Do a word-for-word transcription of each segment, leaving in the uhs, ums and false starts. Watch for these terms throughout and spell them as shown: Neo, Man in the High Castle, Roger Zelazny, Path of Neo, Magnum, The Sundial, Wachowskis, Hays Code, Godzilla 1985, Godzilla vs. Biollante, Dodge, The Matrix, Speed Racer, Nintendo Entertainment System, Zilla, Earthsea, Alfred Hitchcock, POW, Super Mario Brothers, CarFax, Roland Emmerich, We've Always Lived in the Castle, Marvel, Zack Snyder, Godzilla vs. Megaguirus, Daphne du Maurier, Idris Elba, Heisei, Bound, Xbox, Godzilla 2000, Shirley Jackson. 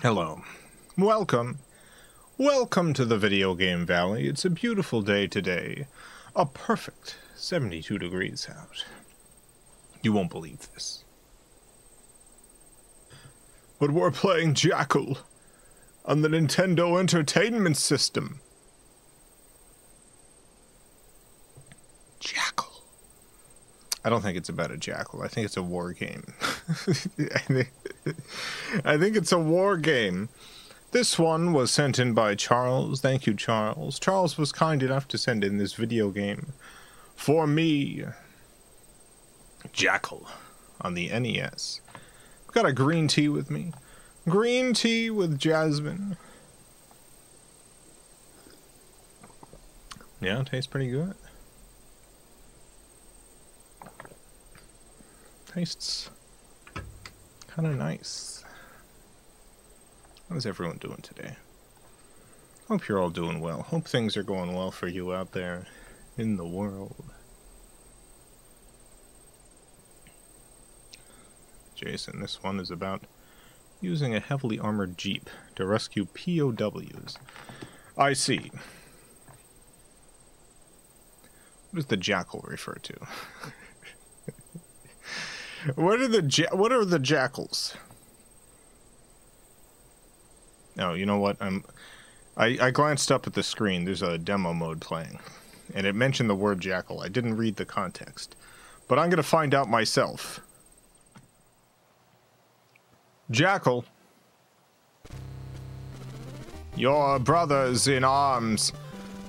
Hello. Welcome. Welcome to the Video Game Valley. It's a beautiful day today. A perfect seventy-two degrees out. You won't believe this. But we're playing Jackal on the Nintendo Entertainment System. Jackal. I don't think it's about a jackal. I think it's a war game. I, think, I think it's a war game. This one was sent in by Charles. Thank you, Charles. Charles was kind enough to send in this video game for me. Jackal on the N E S. I've got a green tea with me. Green tea with jasmine. Yeah, it tastes pretty good. Tastes kind of nice. How is everyone doing today? Hope you're all doing well. Hope things are going well for you out there in the world. Jason, this one is about using a heavily armored jeep to rescue P O Ws. I see. What does the jackal refer to? What are the ja what are the jackals? No, you know what? I'm I I glanced up at the screen. There's a demo mode playing, and it mentioned the word jackal. I didn't read the context, but I'm gonna find out myself. Jackal, your brothers in arms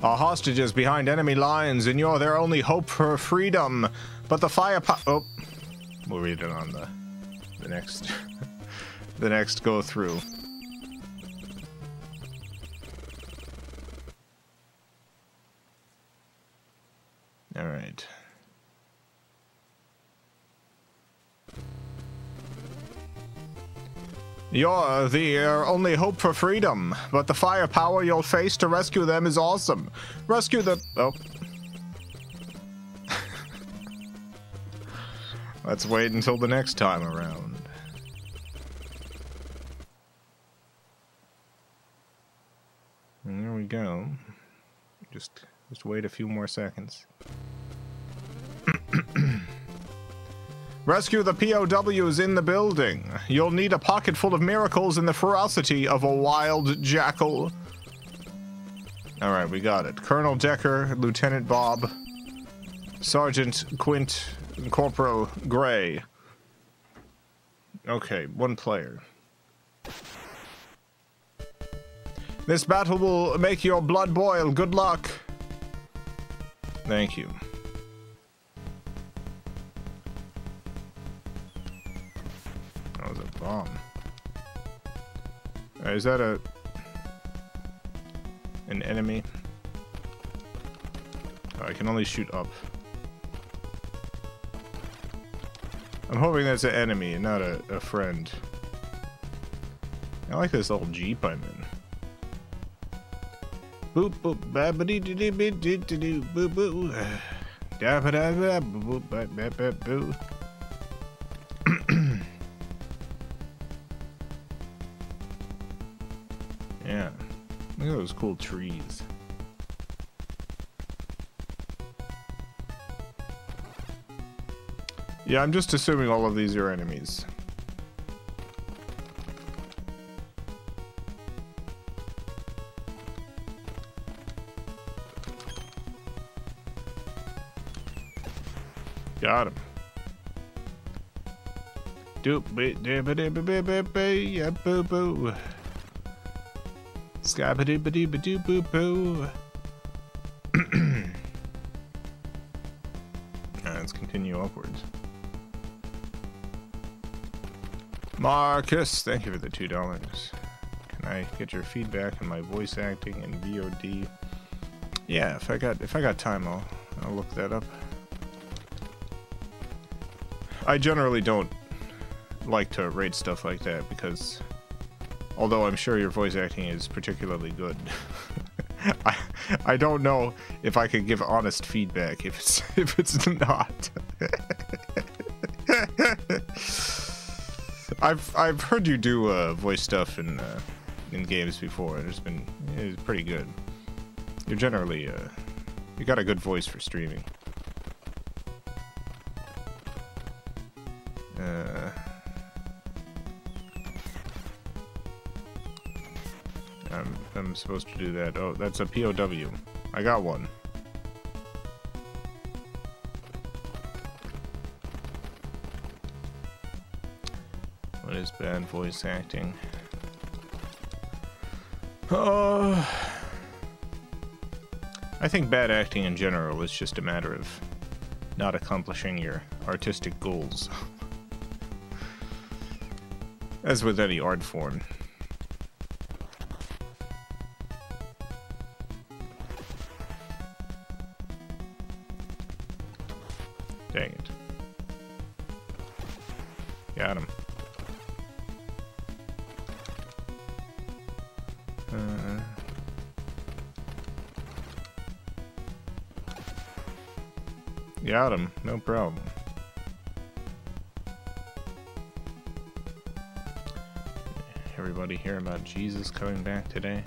are hostages behind enemy lines, and you're their only hope for freedom. But the firepower... Oh, we'll read it on the the next the next go through. All right. You're the only hope for freedom, but the firepower you'll face to rescue them is awesome. Rescue the... Oh. Let's wait until the next time around. And there we go. Just, just wait a few more seconds. Rescue the P O Ws in the building. You'll need a pocket full of miracles and the ferocity of a wild jackal. All right, we got it. Colonel Decker, Lieutenant Bob, Sergeant Quint, Corporal Gray. Okay, one player. This battle will make your blood boil. Good luck. Thank you. Bomb. Right, is that a an enemy? Oh, I can only shoot up. I'm hoping that's an enemy and not a, a friend. I like this little jeep I'm in. Boop boop babidi doo doo doo doo boo boo da ba da ba boop ba ba ba boo. Yeah, look at those cool trees. Yeah, I'm just assuming all of these are enemies. Got him. Doop bit dip dip dip dip yeah boo boo. Scabba-dooba-dooba-doo-boo-boo. Let's continue upwards. Marcus, thank you for the two dollars. Can I get your feedback on my voice acting and V O D? Yeah, if I got if I got time, I'll I'll look that up. I generally don't like to rate stuff like that because Although I'm sure your voice acting is particularly good. I, I don't know if I could give honest feedback if it's, if it's not. I've I've heard you do uh, voice stuff in uh, in games before, and it's been it's pretty good. You're generally uh, you got a good voice for streaming. Uh, I'm I'm supposed to do that. Oh, that's a P O W. I got one. What is bad voice acting? Uh, I think bad acting in general is just a matter of not accomplishing your artistic goals. As with any art form. Dang it. Got him. Uh, got him, no problem. Everybody hear about Jesus coming back today?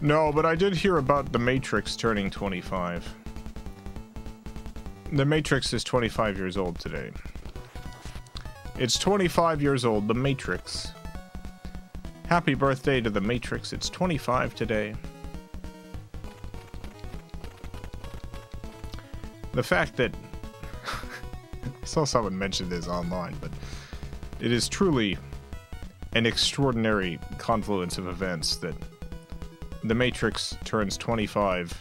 No, but I did hear about The Matrix turning twenty-five. The Matrix is twenty-five years old today. It's twenty-five years old, The Matrix. Happy birthday to The Matrix. It's twenty-five today. The fact that... I saw someone mention this online, but... it is truly an extraordinary confluence of events that The Matrix turns twenty-five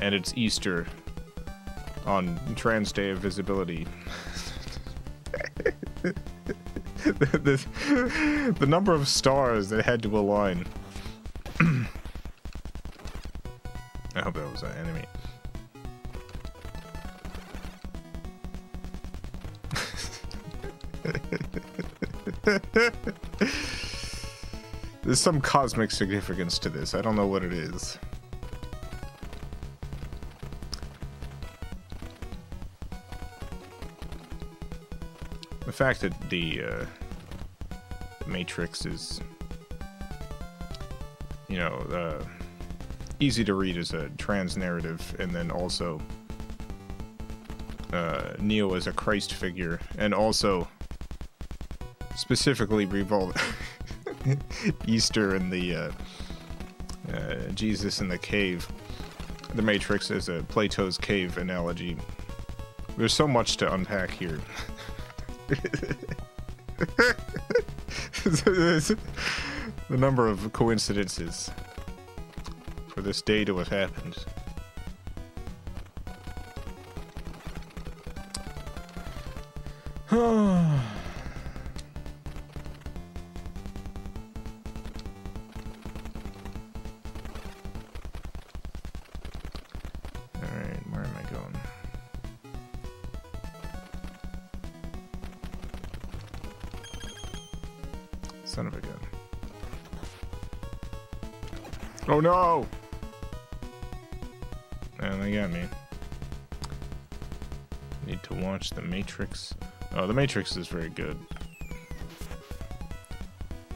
and it's Easter on Trans Day of Visibility. The, the, the number of stars that had to align. I hope that was an enemy. There's some cosmic significance to this. I don't know what it is. The fact that the, uh, the Matrix is, you know, uh, easy to read as a trans narrative, and then also uh, Neo as a Christ figure, and also specifically revolving Easter and the uh, uh, Jesus in the cave, the Matrix as a Plato's cave analogy. There's so much to unpack here. The number of coincidences for this day to have happened. Alright, where am I going? Son of a gun. Oh no! And they got me. Need to watch The Matrix. Oh, The Matrix is very good.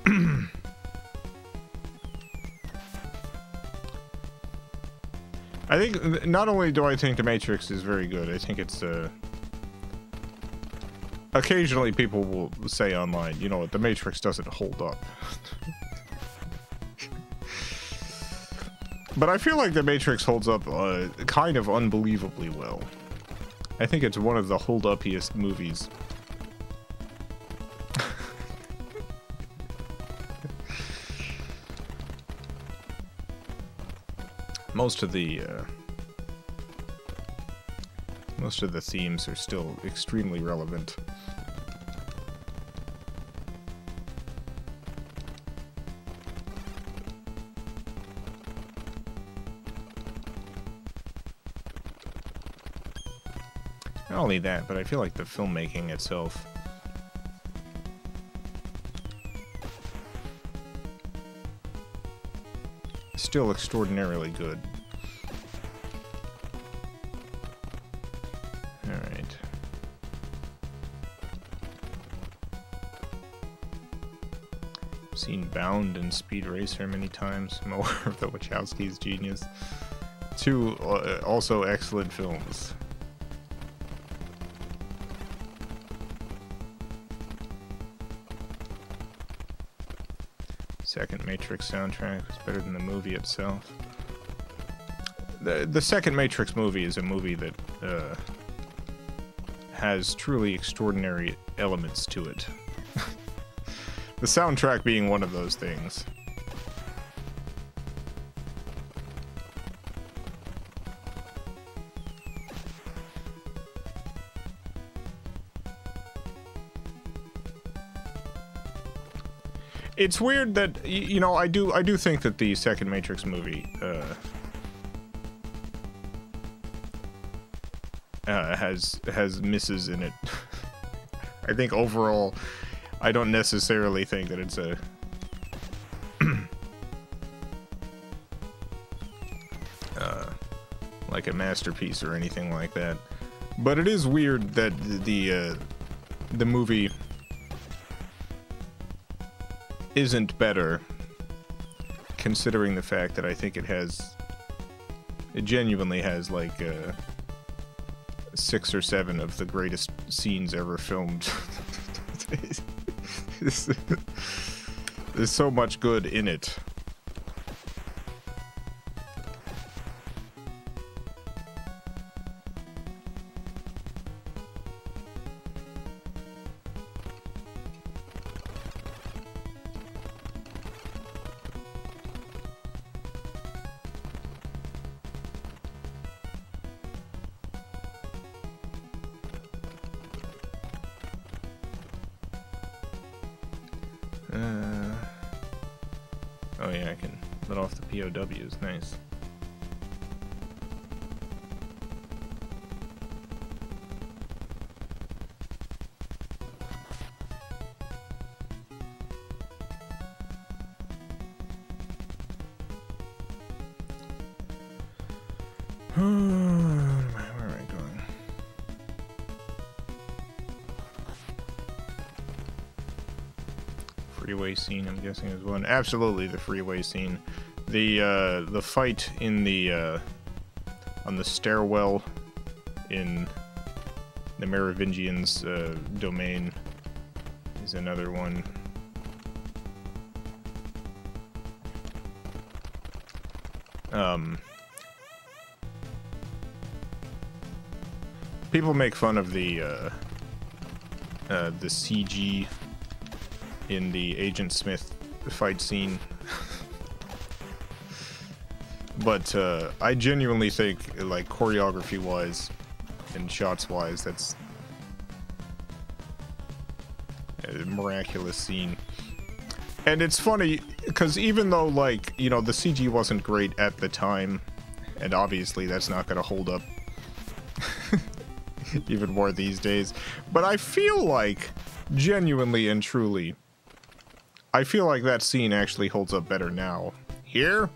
I think, not only do I think The Matrix is very good, I think it's a... Uh, occasionally people will say online, you know what, The Matrix doesn't hold up. But I feel like The Matrix holds up uh, kind of unbelievably well. I think it's one of the hold-uppiest movies. Most of the... Uh, most of the themes are still extremely relevant. Not only that, but I feel like the filmmaking itself still extraordinarily good. Alright. I've seen Bound and Speed Racer many times. I'm aware of the Wachowskis' genius. Two uh, also excellent films. Second Matrix soundtrack was better than the movie itself. The the second Matrix movie is a movie that uh, has truly extraordinary elements to it. The soundtrack being one of those things. It's weird that, you know, I do I do think that the second Matrix movie uh, uh, has has misses in it. I think overall, I don't necessarily think that it's a uh, like a masterpiece or anything like that. But it is weird that the uh, the movie isn't better, considering the fact that I think it has, it genuinely has like uh, six or seven of the greatest scenes ever filmed. There's so much good in it. P O Ws, nice. Freeway scene, I'm guessing, is one. Absolutely, the freeway scene. The uh, the fight in the uh, on the stairwell in the Merovingian's uh, domain is another one. Um, people make fun of the uh, uh, the C G in the Agent Smith fight scene. But uh, I genuinely think, like, choreography-wise and shots-wise, that's a miraculous scene. And it's funny, because even though, like, you know, the C G wasn't great at the time, and obviously that's not going to hold up even more these days, but I feel like, genuinely and truly, I feel like that scene actually holds up better now. Here?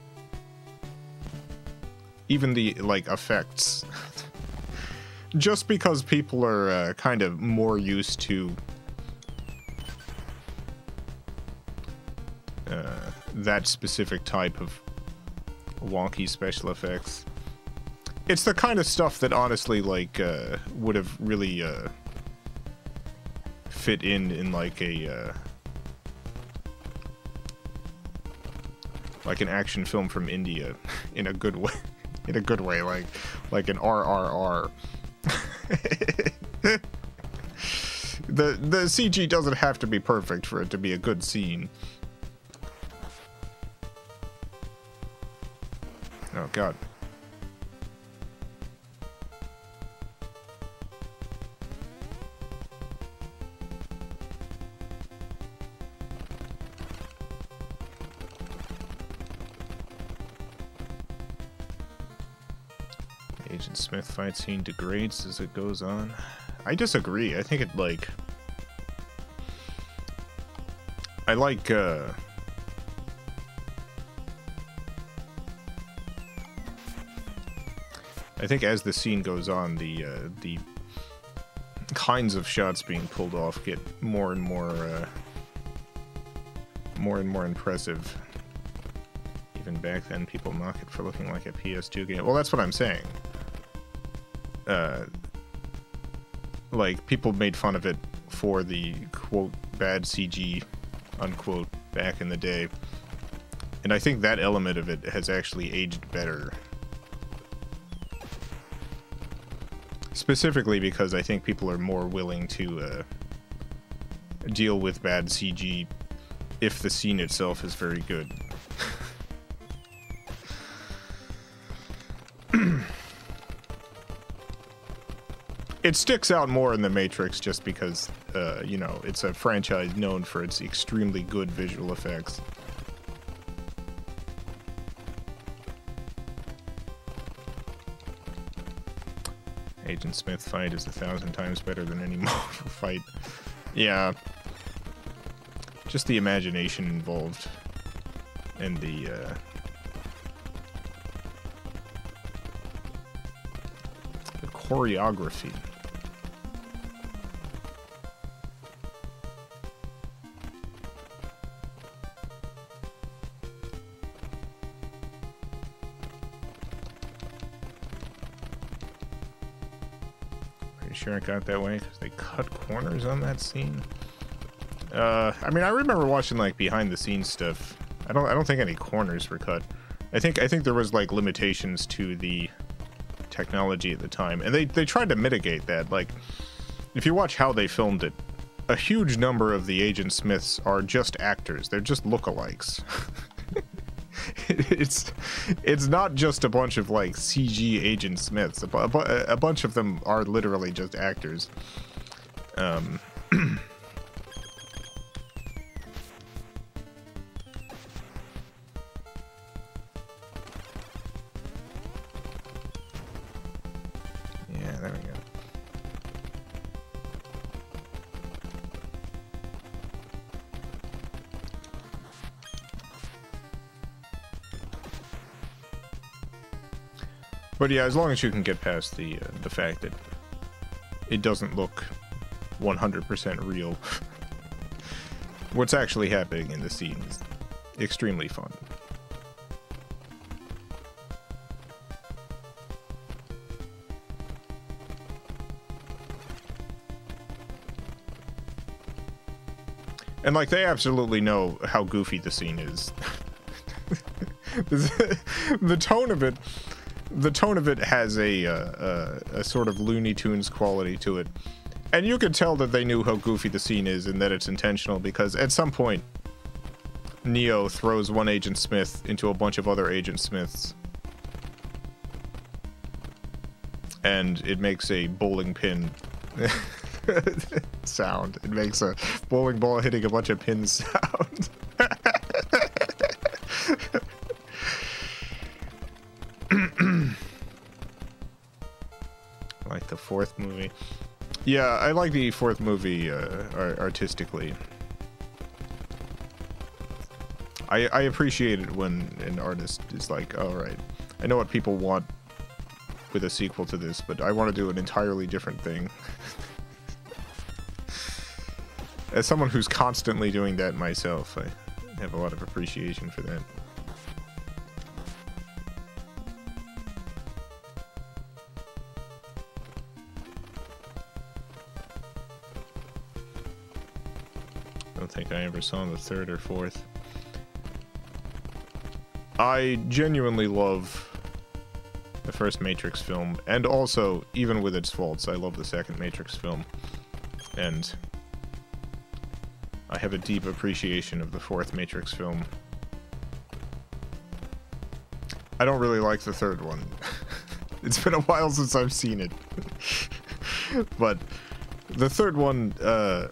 Even the, like, effects. Just because people are uh, kind of more used to uh, that specific type of wonky special effects. It's the kind of stuff that honestly, like, uh, would have really uh, fit in in, like, a... Uh, like an action film from India, in a good way. In a good way, like, like an R R R. the, the C G doesn't have to be perfect for it to be a good scene. Oh, God. Smith fight scene degrades as it goes on. I disagree. I think it, like... I like, uh... I think as the scene goes on, the uh, the kinds of shots being pulled off get more and more uh, more and more impressive. Even back then, people mock it for looking like a P S two game. Well, that's what I'm saying. Uh, like, people made fun of it for the, quote, bad C G, unquote, back in the day. And I think that element of it has actually aged better. Specifically because I think people are more willing to uh, deal with bad C G if the scene itself is very good. It sticks out more in The Matrix just because, uh, you know, it's a franchise known for its extremely good visual effects. Agent Smith fight is a thousand times better than any Marvel fight. Yeah. Just the imagination involved. And the, uh... the choreography. It got that way because they cut corners on that scene. Uh, I mean, I remember watching like behind-the-scenes stuff. I don't, I don't think any corners were cut. I think, I think there was like limitations to the technology at the time, and they, they tried to mitigate that. Like, if you watch how they filmed it, a huge number of the Agent Smiths are just actors. They're just lookalikes. It's it's not just a bunch of like C G Agent Smiths. A, bu a bunch of them are literally just actors. Um, yeah, there we go. But yeah, as long as you can get past the uh, the fact that it doesn't look one hundred percent real, what's actually happening in the scene is extremely fun. And like, they absolutely know how goofy the scene is. The tone of it... The tone of it has a, uh, uh, a sort of Looney Tunes quality to it. And you can tell that they knew how goofy the scene is and that it's intentional, because at some point, Neo throws one Agent Smith into a bunch of other Agent Smiths. And it makes a bowling pin sound. It makes a bowling ball hitting a bunch of pins sound. Like the fourth movie. Yeah, I like the fourth movie uh, artistically. I, I appreciate it when an artist is like, all right, I know what people want with a sequel to this, but I want to do an entirely different thing. As someone who's constantly doing that myself, I have a lot of appreciation for that. I think I ever saw the third or fourth. I genuinely love the first Matrix film, and also, even with its faults, I love the second Matrix film. And I have a deep appreciation of the fourth Matrix film. I don't really like the third one. It's been a while since I've seen it. But the third one, uh...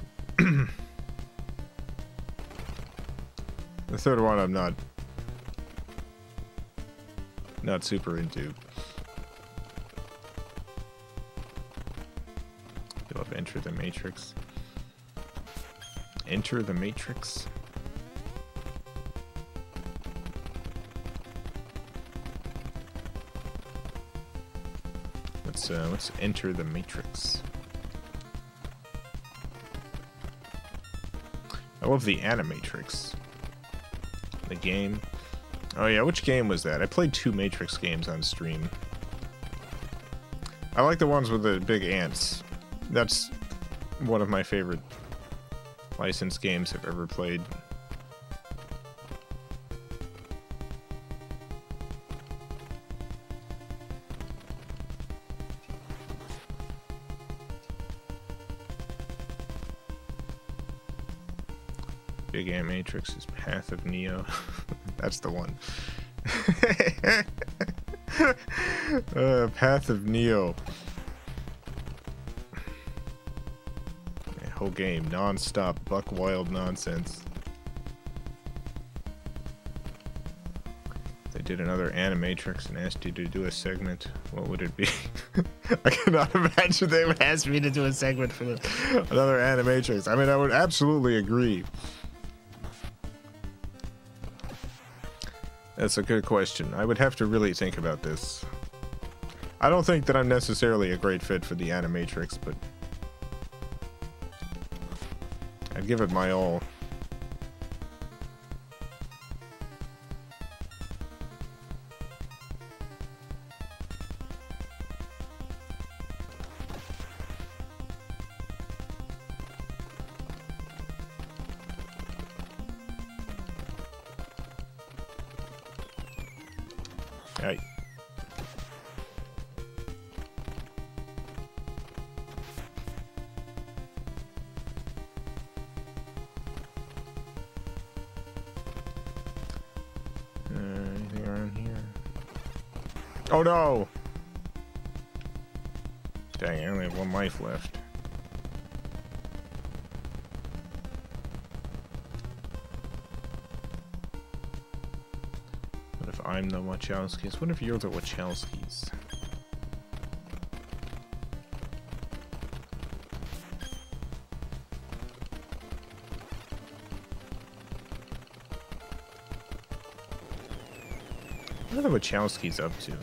The third one I'm not not super into. I love Enter the Matrix. Enter the Matrix. Let's uh, let's enter the Matrix. I love the Animatrix. The game. Oh yeah, which game was that? I played two Matrix games on stream. I like the ones with the big ants. That's one of my favorite licensed games I've ever played. Big Animatrix is Path of Neo. That's the one. uh, Path of Neo. Yeah, whole game, non-stop, buck wild nonsense. If they did another Animatrix and asked you to do a segment, what would it be? I cannot imagine they would ask me to do a segment for this. Another Animatrix. I mean, I would absolutely agree. That's a good question. I would have to really think about this. I don't think that I'm necessarily a great fit for the Animatrix, but I'd give it my all. Oh no! Dang, I only have one life left. What if I'm the Wachowskis? What if you're the Wachowskis? What are the Wachowskis up to?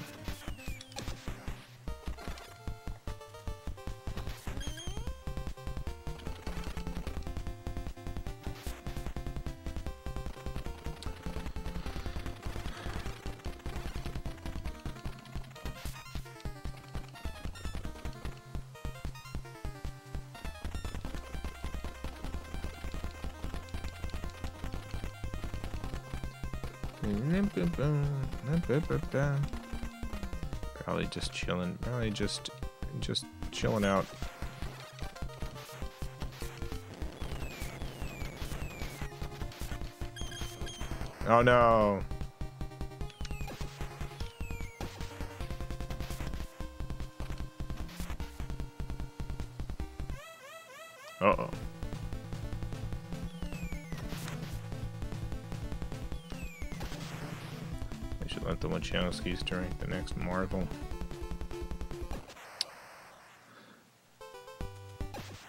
Probably just chilling. Probably just, just chilling out. Oh no! Uh oh. The Wachowskis during the next Marvel.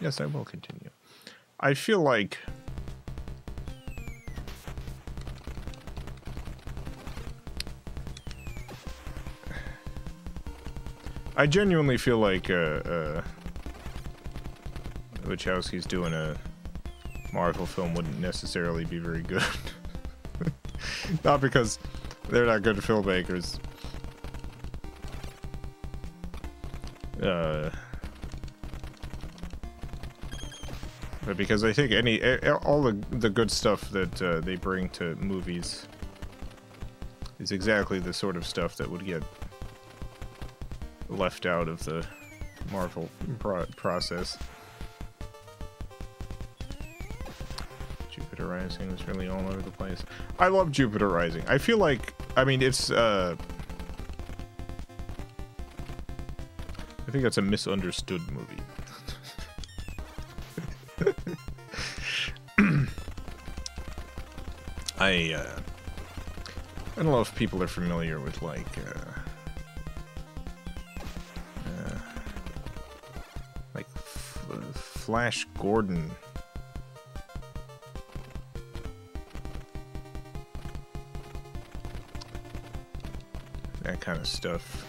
Yes, I will continue. I feel like I genuinely feel like uh, uh, Wachowskis doing a Marvel film wouldn't necessarily be very good. Not because they're not good filmmakers. Uh, but because I think any all the, the good stuff that uh, they bring to movies is exactly the sort of stuff that would get left out of the Marvel pro process. Jupiter Rising was really all over the place. I love Jupiter Rising. I feel like, I mean, it's, uh... I think that's a misunderstood movie. I, uh... I don't know if people are familiar with, like, uh... uh like, F Flash Gordon. Kind of stuff.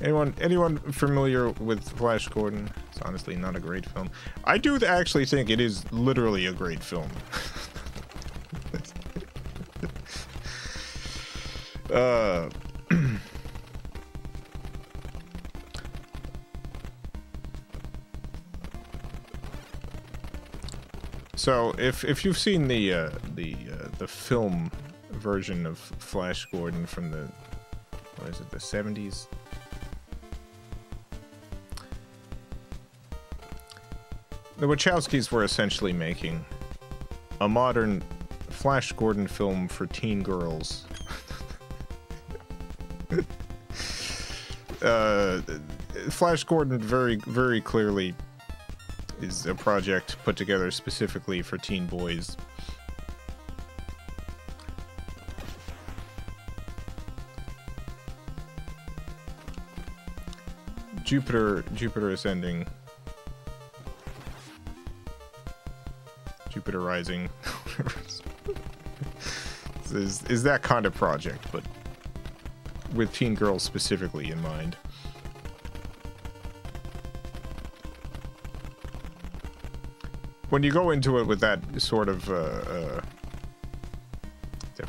Anyone anyone familiar with Flash Gordon? It's honestly not a great film. I do actually think it is literally a great film. uh, so if if you've seen the uh, the uh, the film version of Flash Gordon from the what is it the seventies. The Wachowskis were essentially making a modern Flash Gordon film for teen girls. uh, Flash Gordon very, very clearly is a project put together specifically for teen boys. Jupiter, Jupiter Ascending. Jupiter Rising is, is that kind of project, but with teen girls specifically in mind. When you go into it with that sort of uh, uh,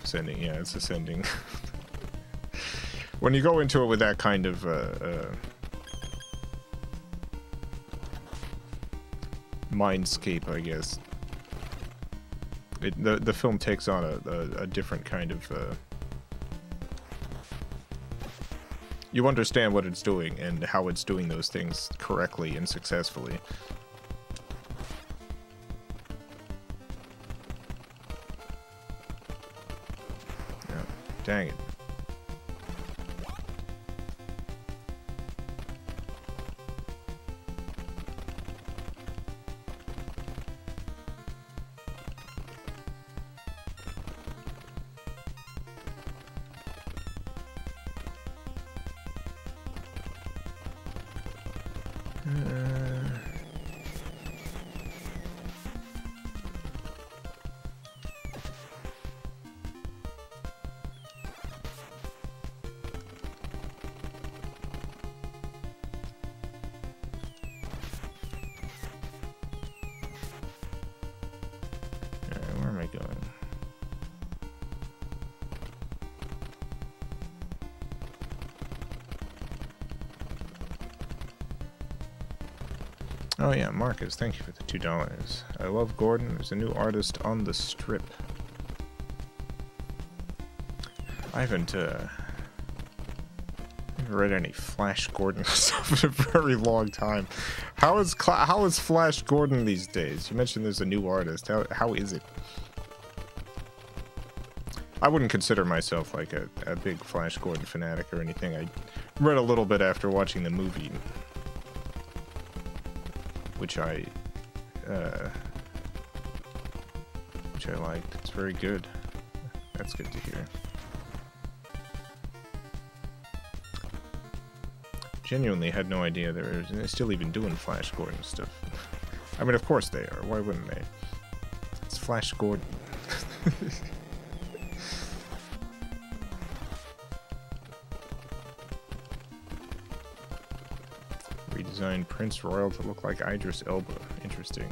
ascending, yeah, it's ascending. When you go into it with that kind of uh, uh, mindscape, I guess. It, the, the film takes on a, a, a different kind of... Uh, you understand what it's doing and how it's doing those things correctly and successfully. Oh, dang it. Oh yeah, Marcus, thank you for the two dollars. I love Gordon. There's a new artist on the strip. I haven't, uh, haven't read any Flash Gordon stuff in a very long time. How is Cla how is Flash Gordon these days? You mentioned there's a new artist. How, how is it? I wouldn't consider myself like a, a big Flash Gordon fanatic or anything. I read a little bit after watching the movie, which I, uh, which I liked. It's very good. That's good to hear. Genuinely had no idea they were still even doing Flash Gordon stuff. I mean, of course they are. Why wouldn't they? It's Flash Gordon. Designed Prince Royal to look like Idris Elba. Interesting.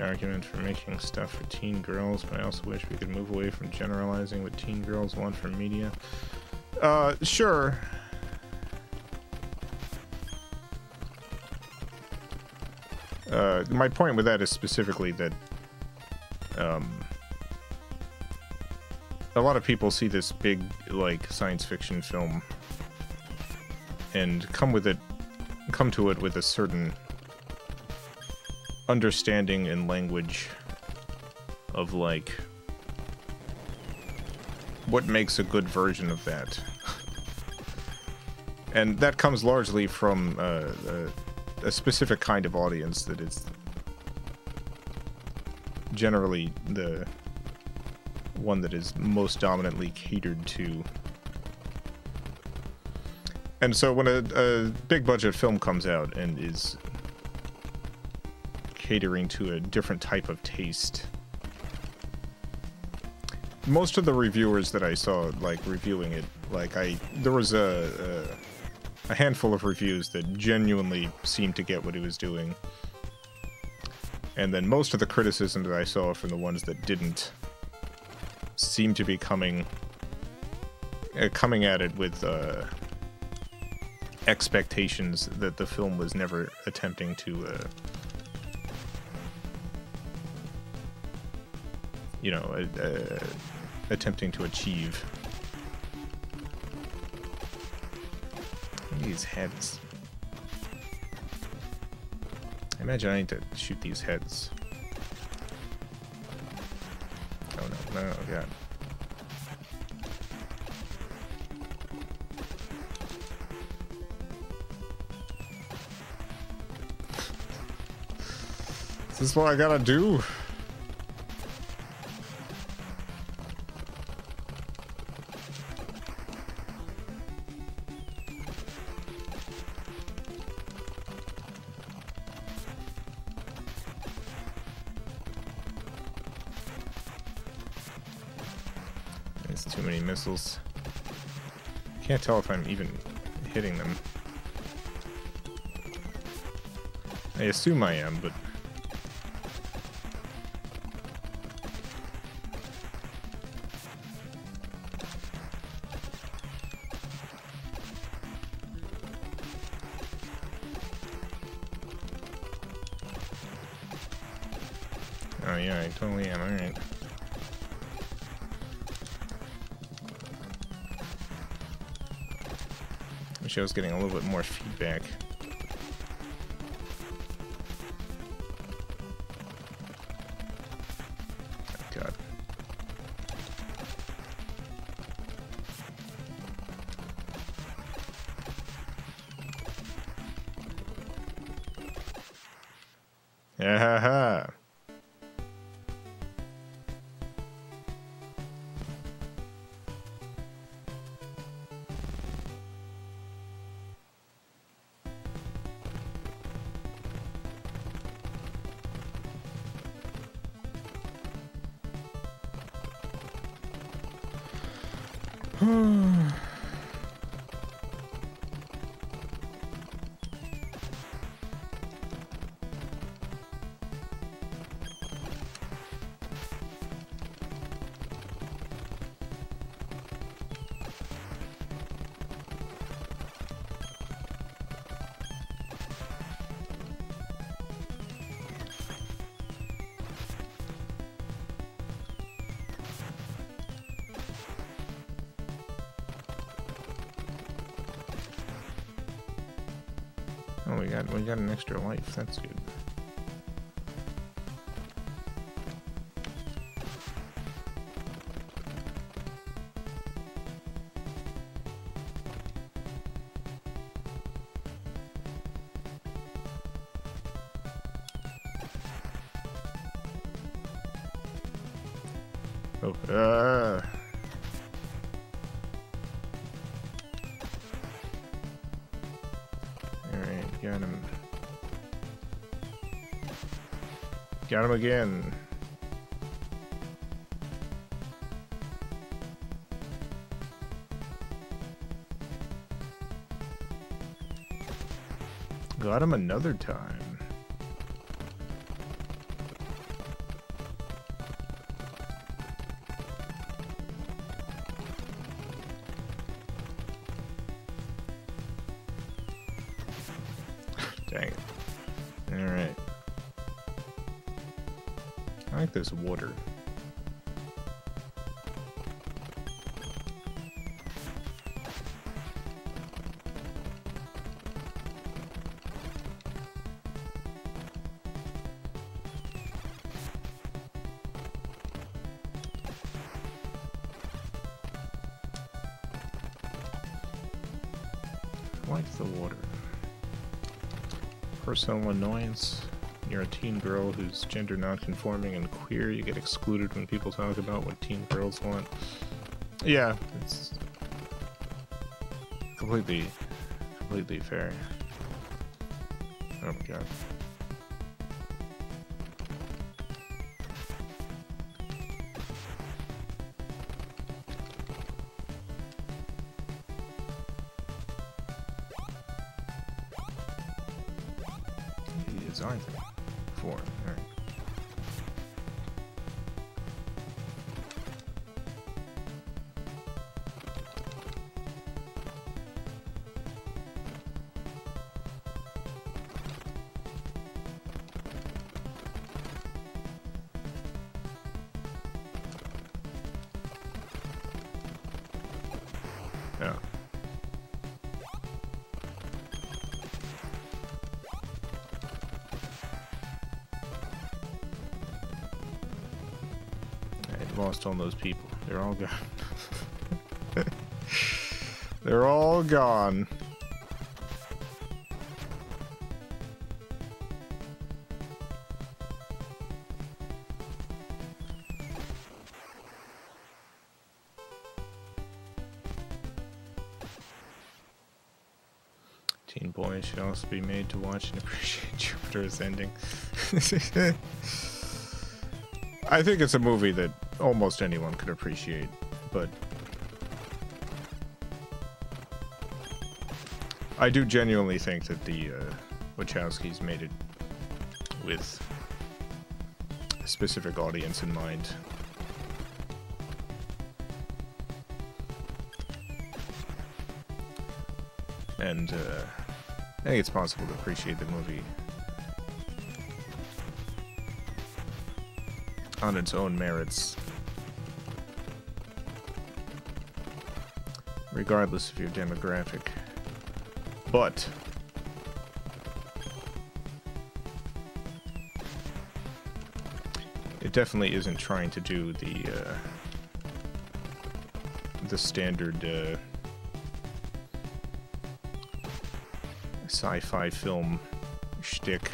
Argument for making stuff for teen girls, but I also wish we could move away from generalizing what teen girls want from media. Uh, sure. Uh, my point with that is specifically that um, a lot of people see this big, like, science fiction film and come with it, come to it with a certain understanding and language of like what makes a good version of that. And that comes largely from uh, a, a specific kind of audience that is generally the one that is most dominantly catered to. And so when a, a big budget film comes out and is catering to a different type of taste, most of the reviewers that I saw like reviewing it, like I there was a, a a handful of reviews that genuinely seemed to get what he was doing. And then most of the criticism that I saw from the ones that didn't seemed to be coming uh, coming at it with uh, expectations that the film was never attempting to, uh, you know, uh, uh, attempting to achieve. These heads. I imagine I need to shoot these heads. Oh no, no, no, God. This is what I gotta do. Missiles. Can't tell if I'm even hitting them. I assume I am, but oh yeah, I totally am. All right. I was getting a little bit more feedback. God. Yeah, ha, ha. We got an extra life, that's good. Oh, uh. Got him. Got him again. Got him another time. This water. like the water. Personal annoyance. You're a teen girl who's gender non-conforming and queer. You get excluded when people talk about what teen girls want. Yeah, it's completely, completely fair. Oh my god. Lost on those people. They're all gone. They're all gone. Teen boys should also be made to watch and appreciate Jupiter Ascending. I think it's a movie that almost anyone could appreciate, but I do genuinely think that the uh, Wachowskis made it with a specific audience in mind. And uh, I think it's possible to appreciate the movie on its own merits, regardless of your demographic. But it definitely isn't trying to do the uh, the standard uh, sci-fi film shtick.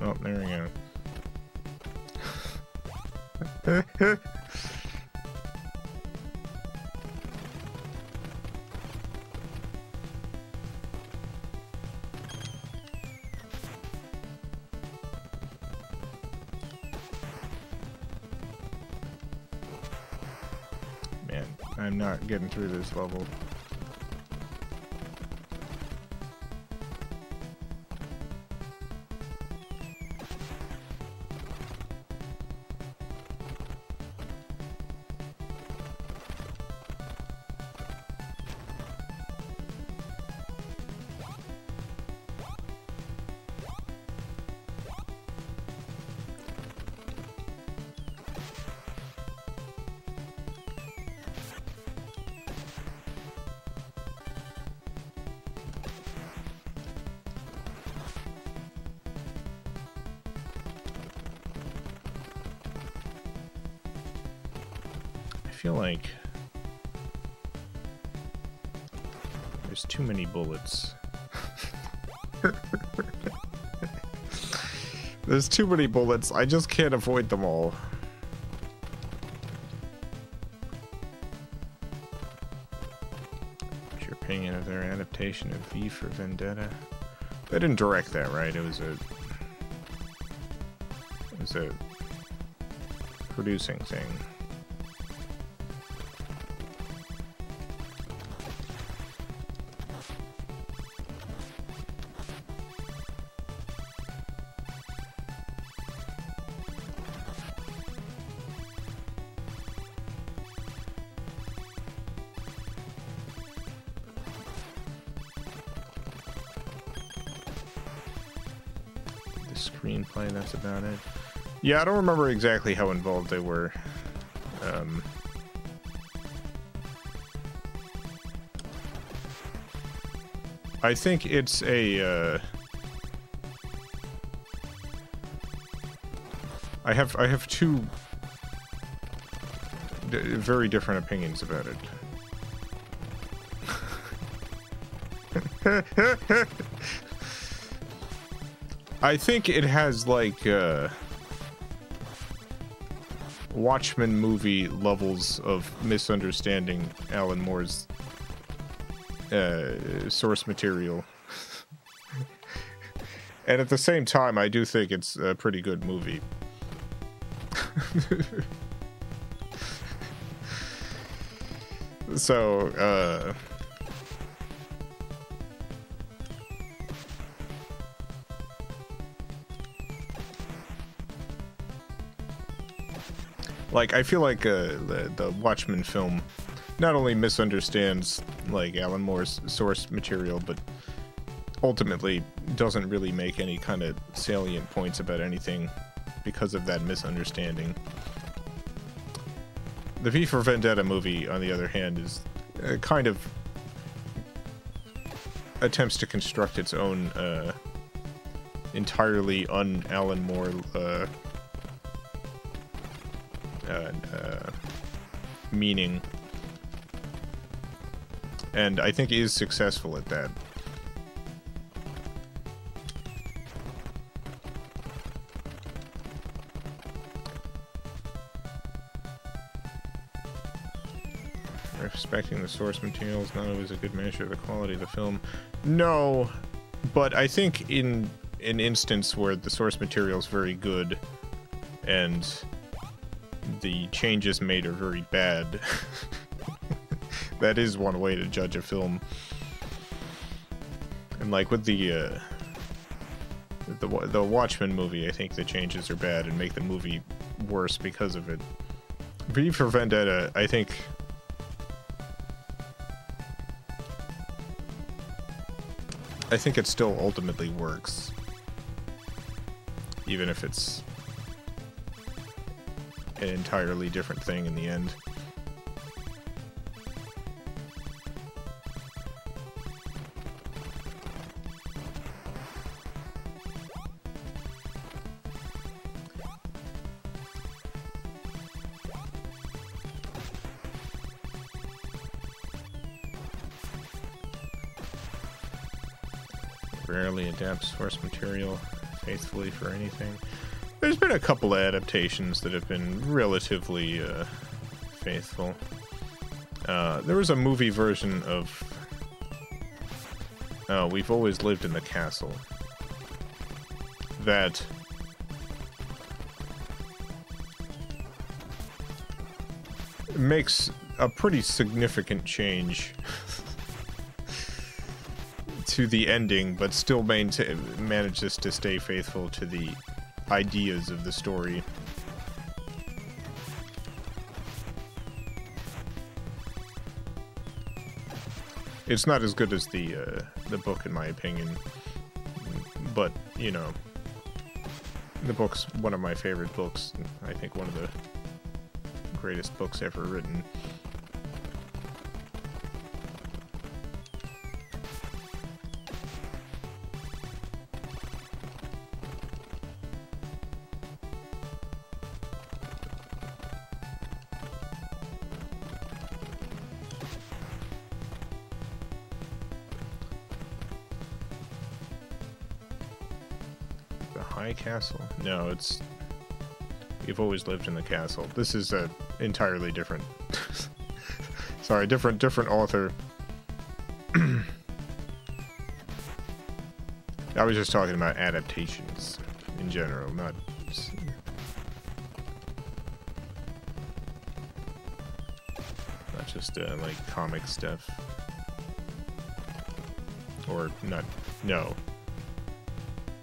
Oh, there we go. Man, I'm not getting through this level. I feel like there's too many bullets. There's too many bullets. I just can't avoid them all. What's your opinion of their adaptation of V for Vendetta? They didn't direct that, right? It was a... It was a producing thing. screenplay, that's about it. Yeah, I don't remember exactly how involved they were. Um, I think it's a... Uh, I have I have two d very different opinions about it. I think it has like uh, Watchmen movie levels of misunderstanding Alan Moore's uh, source material. And at the same time, I do think it's a pretty good movie. So, uh... like, I feel like uh, the, the Watchmen film not only misunderstands, like, Alan Moore's source material, but ultimately doesn't really make any kind of salient points about anything because of that misunderstanding. The V for Vendetta movie, on the other hand, is uh, kind of attempts to construct its own uh, entirely un-Alan Moore uh, uh, uh, meaning, and I think is successful at that. Respecting the source material is not always a good measure of the quality of the film. No, but I think in an instance where the source material is very good and the changes made are very bad, that is one way to judge a film. And like with the uh, the the Watchmen movie, I think the changes are bad and make the movie worse because of it. V for Vendetta, I think. I think it still ultimately works, even if it's an entirely different thing in the end. Rarely adapt source material faithfully for anything. There's been a couple of adaptations that have been relatively uh, faithful. Uh, there was a movie version of uh, We've Always Lived in the Castle that makes a pretty significant change to the ending, but still maintain manages to stay faithful to the ideas of the story. It's not as good as the uh, the book, in my opinion, but you know, the book's one of my favorite books. I think one of the greatest books ever written. Castle? No, it's... You've Always Lived in the Castle. This is a entirely different... Sorry, different, different author. I was just talking about adaptations in general, not... Not just, uh, like, comic stuff. Or not... No.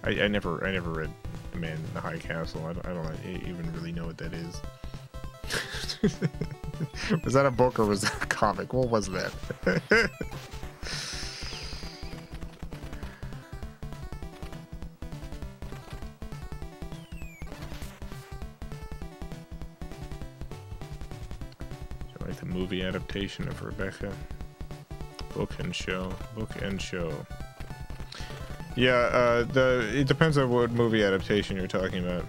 I, I never, I never read The Man in the High Castle. I don't, I don't even really know what that is. Was that a book or was that a comic? What was that? movie adaptation of Rebecca. Book and show. Book and show. Yeah, uh, the it depends on what movie adaptation you're talking about.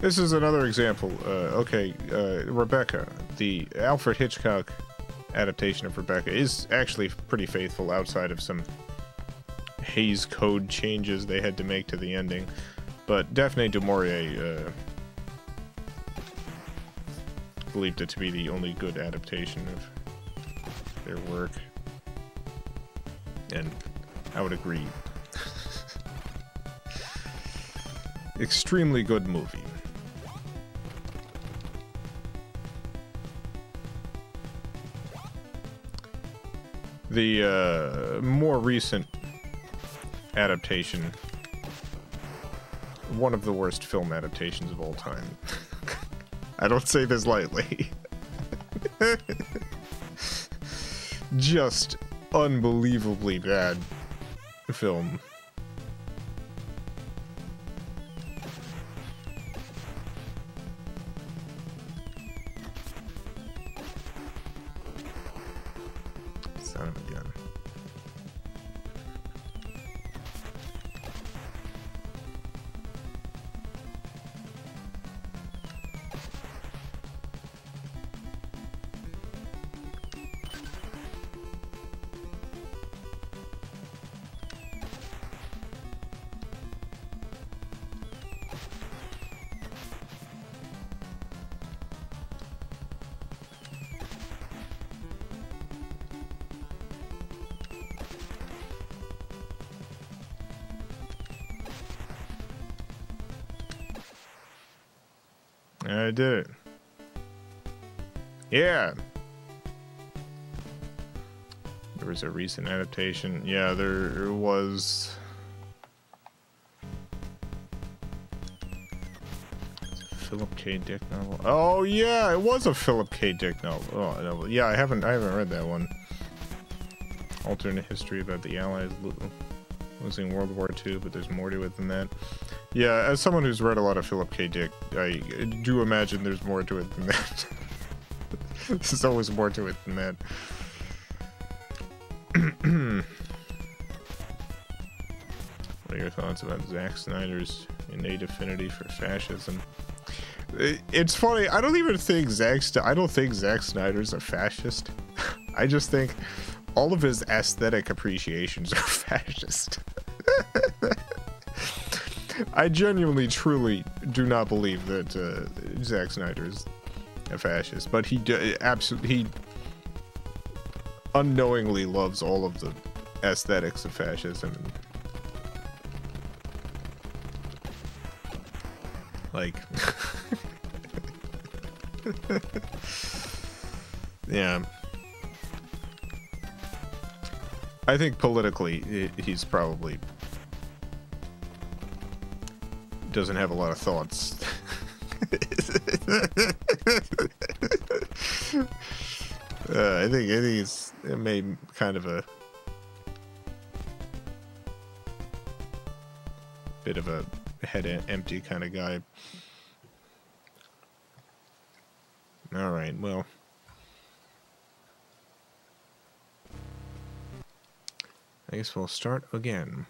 This is another example. Uh, okay, uh, Rebecca, the Alfred Hitchcock adaptation of Rebecca is actually pretty faithful outside of some Hays Code changes they had to make to the ending. But Daphne du Maurier uh, believed it to be the only good adaptation of their work. And I would agree. Extremely good movie. The uh, more recent adaptation, one of the worst film adaptations of all time. I don't say this lightly. Just unbelievably bad film. Son of a gun. I did it. Yeah. There was a recent adaptation. Yeah, there was. Philip K. Dick novel. Oh yeah, it was a Philip K. Dick novel. Oh no, yeah, I haven't. I haven't read that one. Alternate history about the Allies losing World War Two, but there's more to it than that. Yeah, as someone who's read a lot of Philip K. Dick, I do imagine there's more to it than that. There's always more to it than that. What are your thoughts about Zack Snyder's innate affinity for fascism? It's funny, I don't even think Zack I don't think Zack Snyder's a fascist. I just think all of his aesthetic appreciations are fascist. I genuinely, truly do not believe that uh, Zack Snyder is a fascist, but he absolutely, he unknowingly loves all of the aesthetics of fascism. Like, yeah. I think politically, he's probably doesn't have a lot of thoughts. uh, I think I think it's it made kind of a bit of a head empty kind of guy. All right, well, I guess we'll start again.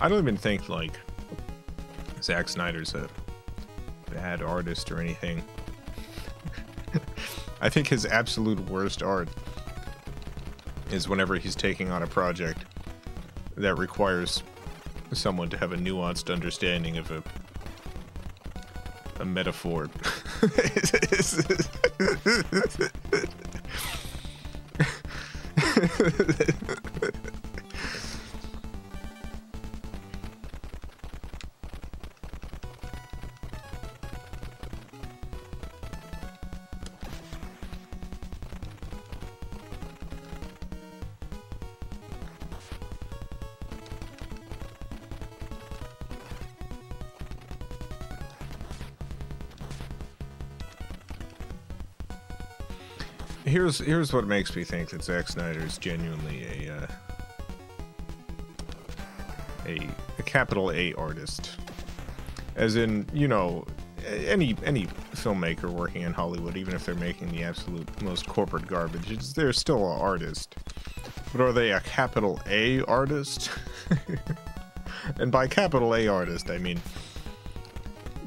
I don't even think, like, Zack Snyder's a bad artist or anything. I think his absolute worst art is whenever he's taking on a project that requires someone to have a nuanced understanding of a, a metaphor. Here's here's what makes me think that Zack Snyder is genuinely a uh, a a capital A artist, as in, you know, any any filmmaker working in Hollywood, even if they're making the absolute most corporate garbage, it's, they're still an artist. But are they a capital A artist? And by capital A artist, I mean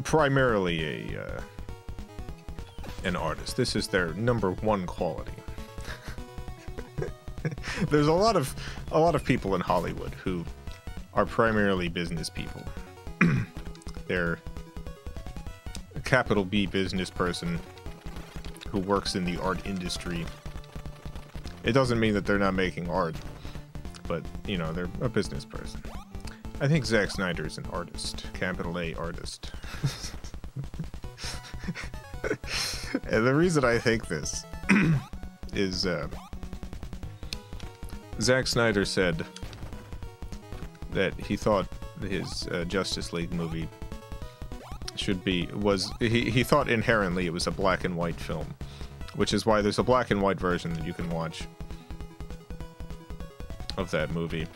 primarily a uh, an artist. This is their number one quality. There's a lot of a lot of people in Hollywood who are primarily business people. They're a capital B business person who works in the art industry. It doesn't mean that they're not making art, but, you know, they're a business person. I think Zack Snyder is an artist, capital A artist. And the reason I think this is uh, Zack Snyder said that he thought his uh, Justice League movie should be, was, he, he thought inherently it was a black and white film, which is why there's a black and white version that you can watch of that movie.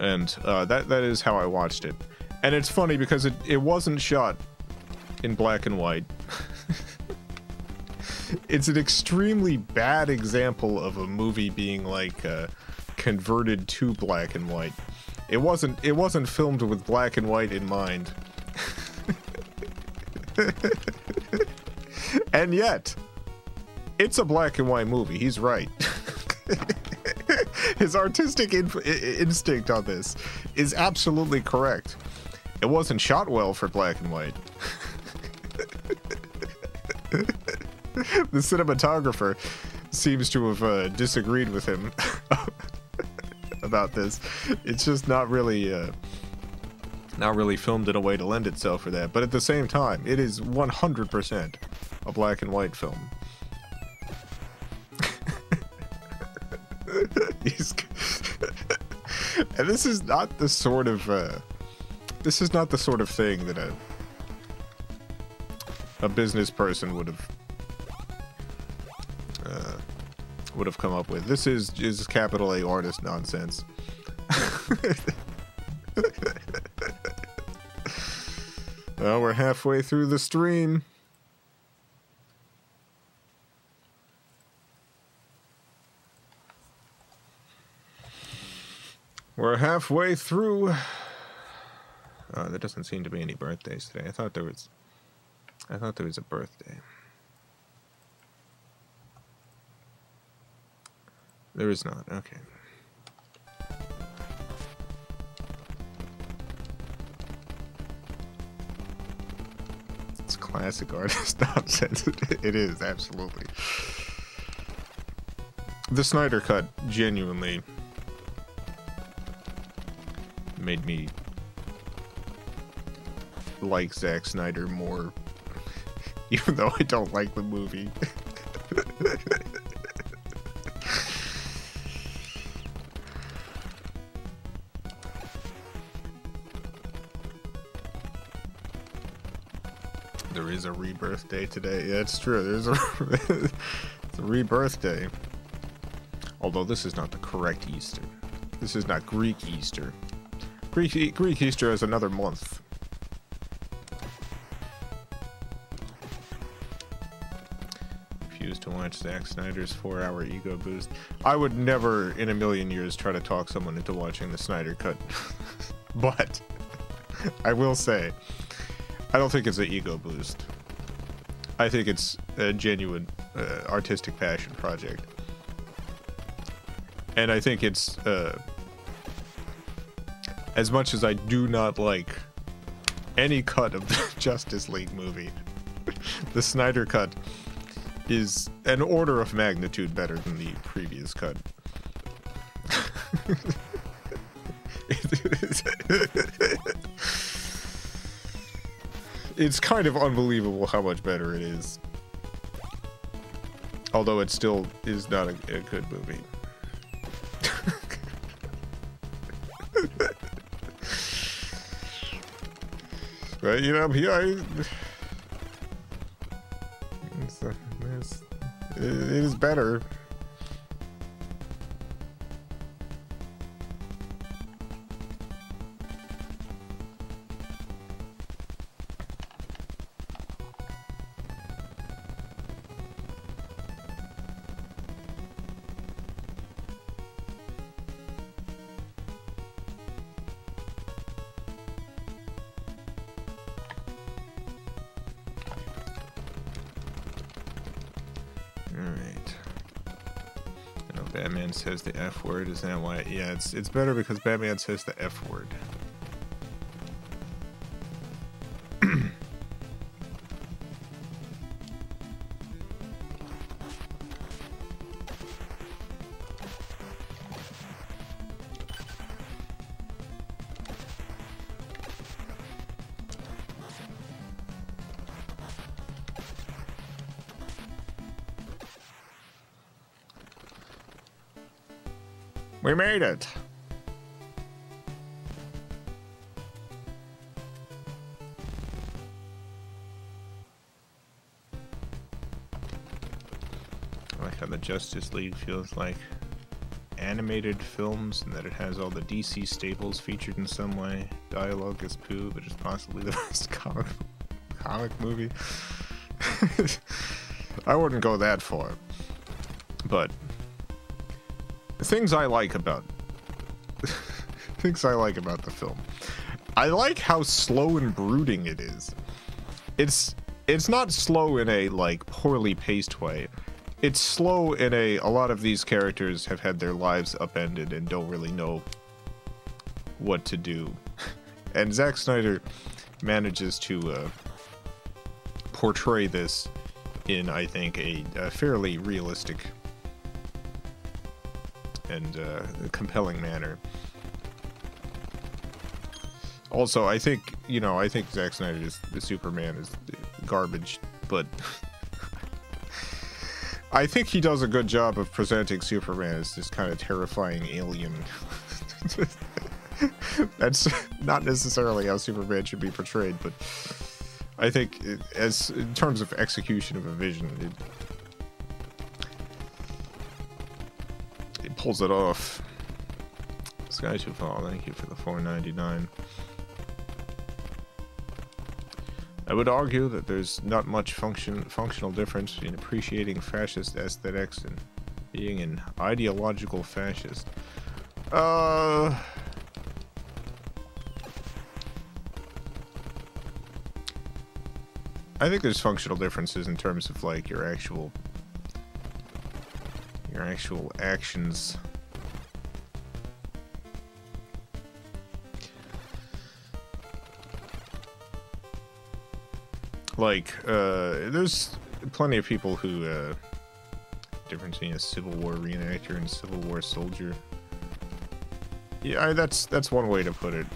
And uh, that that is how I watched it. And it's funny because it, it wasn't shot in black and white. It's an extremely bad example of a movie being like uh, converted to black and white. It wasn't it wasn't filmed with black and white in mind. And yet, it's a black and white movie. He's right. His artistic in instinct on this is absolutely correct. It wasn't shot well for black and white. The cinematographer seems to have uh, disagreed with him about this. It's just not really, uh, not really filmed in a way to lend itself for that. But at the same time, it is one hundred percent a black and white film. And this is not the sort of uh, this is not the sort of thing that a a business person would have uh, would have come up with. This is is capital A artist nonsense. Well, we're halfway through the stream. We're halfway through. Uh, there doesn't seem to be any birthdays today. I thought there was. I thought there was a birthday. There is not. Okay. It's classic artist nonsense. It is, absolutely. The Snyder Cut genuinely made me like Zack Snyder more, even though I don't like the movie. There is a rebirth day today. Yeah, it's true. There's a, it's a rebirth day. Although this is not the correct Easter. This is not Greek Easter. Greek, Greek Easter is another month. Refuse to watch Zack Snyder's four-hour ego boost. I would never in a million years try to talk someone into watching the Snyder Cut. But I will say, I don't think it's an ego boost. I think it's a genuine uh, artistic passion project. And I think it's... Uh, As much as I do not like any cut of the Justice League movie, the Snyder Cut is an order of magnitude better than the previous cut. It's kind of unbelievable how much better it is. Although it still is not a, a good movie. But, you know, yeah, I, it's, it's, It is better. Batman says the F word, isn't that why? Yeah, it's it's better because Batman says the F word. We made it. I like how the Justice League feels like animated films and that it has all the D C staples featured in some way. Dialogue is poo, but it's possibly the best comic, comic movie. I wouldn't go that far, but things I like about things I like about the film. I like how slow and brooding it is. It's it's not slow in a like poorly paced way. It's slow in a a lot of these characters have had their lives upended and don't really know what to do. And Zack Snyder manages to uh, portray this in, I think, a, a fairly realistic and uh, a compelling manner. Also, I think, you know, I think Zack Snyder's the Superman is garbage, but I think he does a good job of presenting Superman as this kind of terrifying alien. That's not necessarily how Superman should be portrayed, but I think it, as in terms of execution of a vision, it pulls it off. Sky should fall. Thank you for the four ninety-nine. I would argue that there's not much function functional difference in appreciating fascist aesthetics and being an ideological fascist. Uh, I think there's functional differences in terms of like your actual Your actual actions. Like, uh, there's plenty of people who, uh, difference between a Civil War reenactor and a Civil War soldier. Yeah, I, that's, that's one way to put it.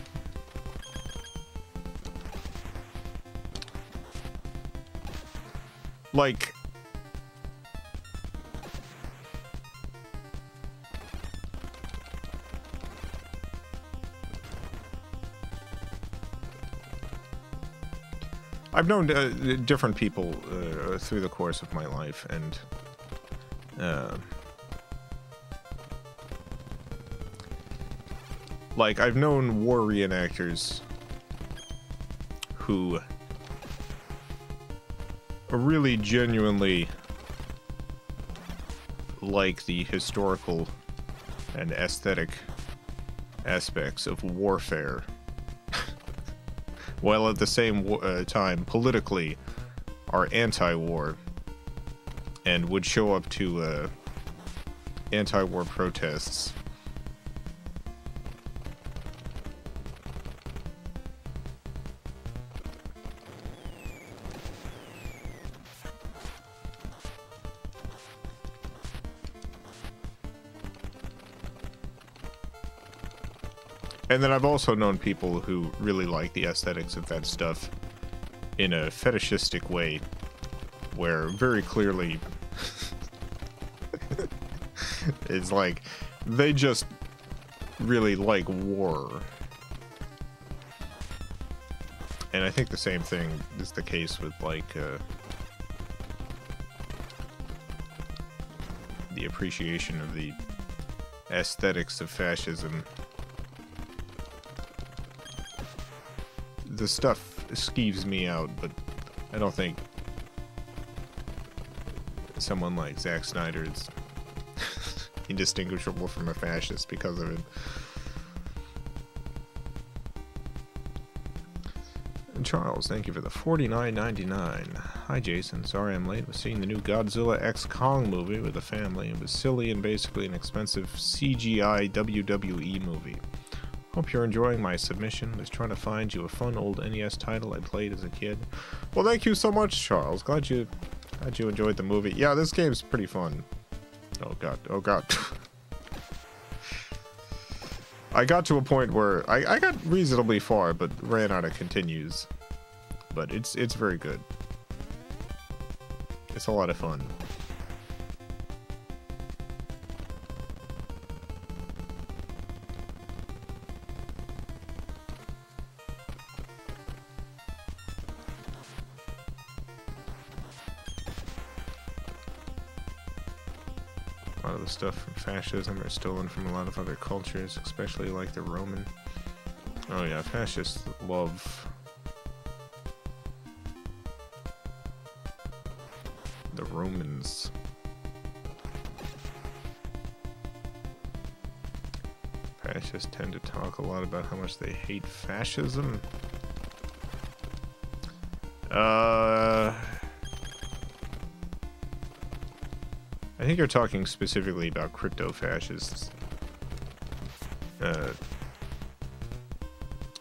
Like, I've known uh, different people uh, through the course of my life, and uh, like I've known war reenactors who really genuinely like the historical and aesthetic aspects of warfare, while at the same uh, time politically are anti-war and would show up to uh, anti-war protests. And then I've also known people who really like the aesthetics of that stuff in a fetishistic way, where very clearly it's like they just really like war. And I think the same thing is the case with like uh, the appreciation of the aesthetics of fascism. The stuff skeeves me out, but I don't think someone like Zack Snyder is indistinguishable from a fascist because of it. Charles, thank you for the forty-nine ninety-nine. Hi Jason, sorry I'm late. I was seeing the new Godzilla x Kong movie with the family. It was silly and basically an expensive C G I W W E movie. Hope you're enjoying my submission. I was trying to find you a fun old N E S title I played as a kid. Well, thank you so much, Charles. Glad you, glad you enjoyed the movie. Yeah, this game's pretty fun. Oh god, oh god. I got to a point where I, I got reasonably far, but ran out of continues. But it's it's very good. It's a lot of fun. A lot of the stuff from fascism are stolen from a lot of other cultures, especially like the Roman. Oh yeah, fascists love the Romans. Fascists tend to talk a lot about how much they hate fascism. Uh... I think you're talking specifically about crypto-fascists. Uh,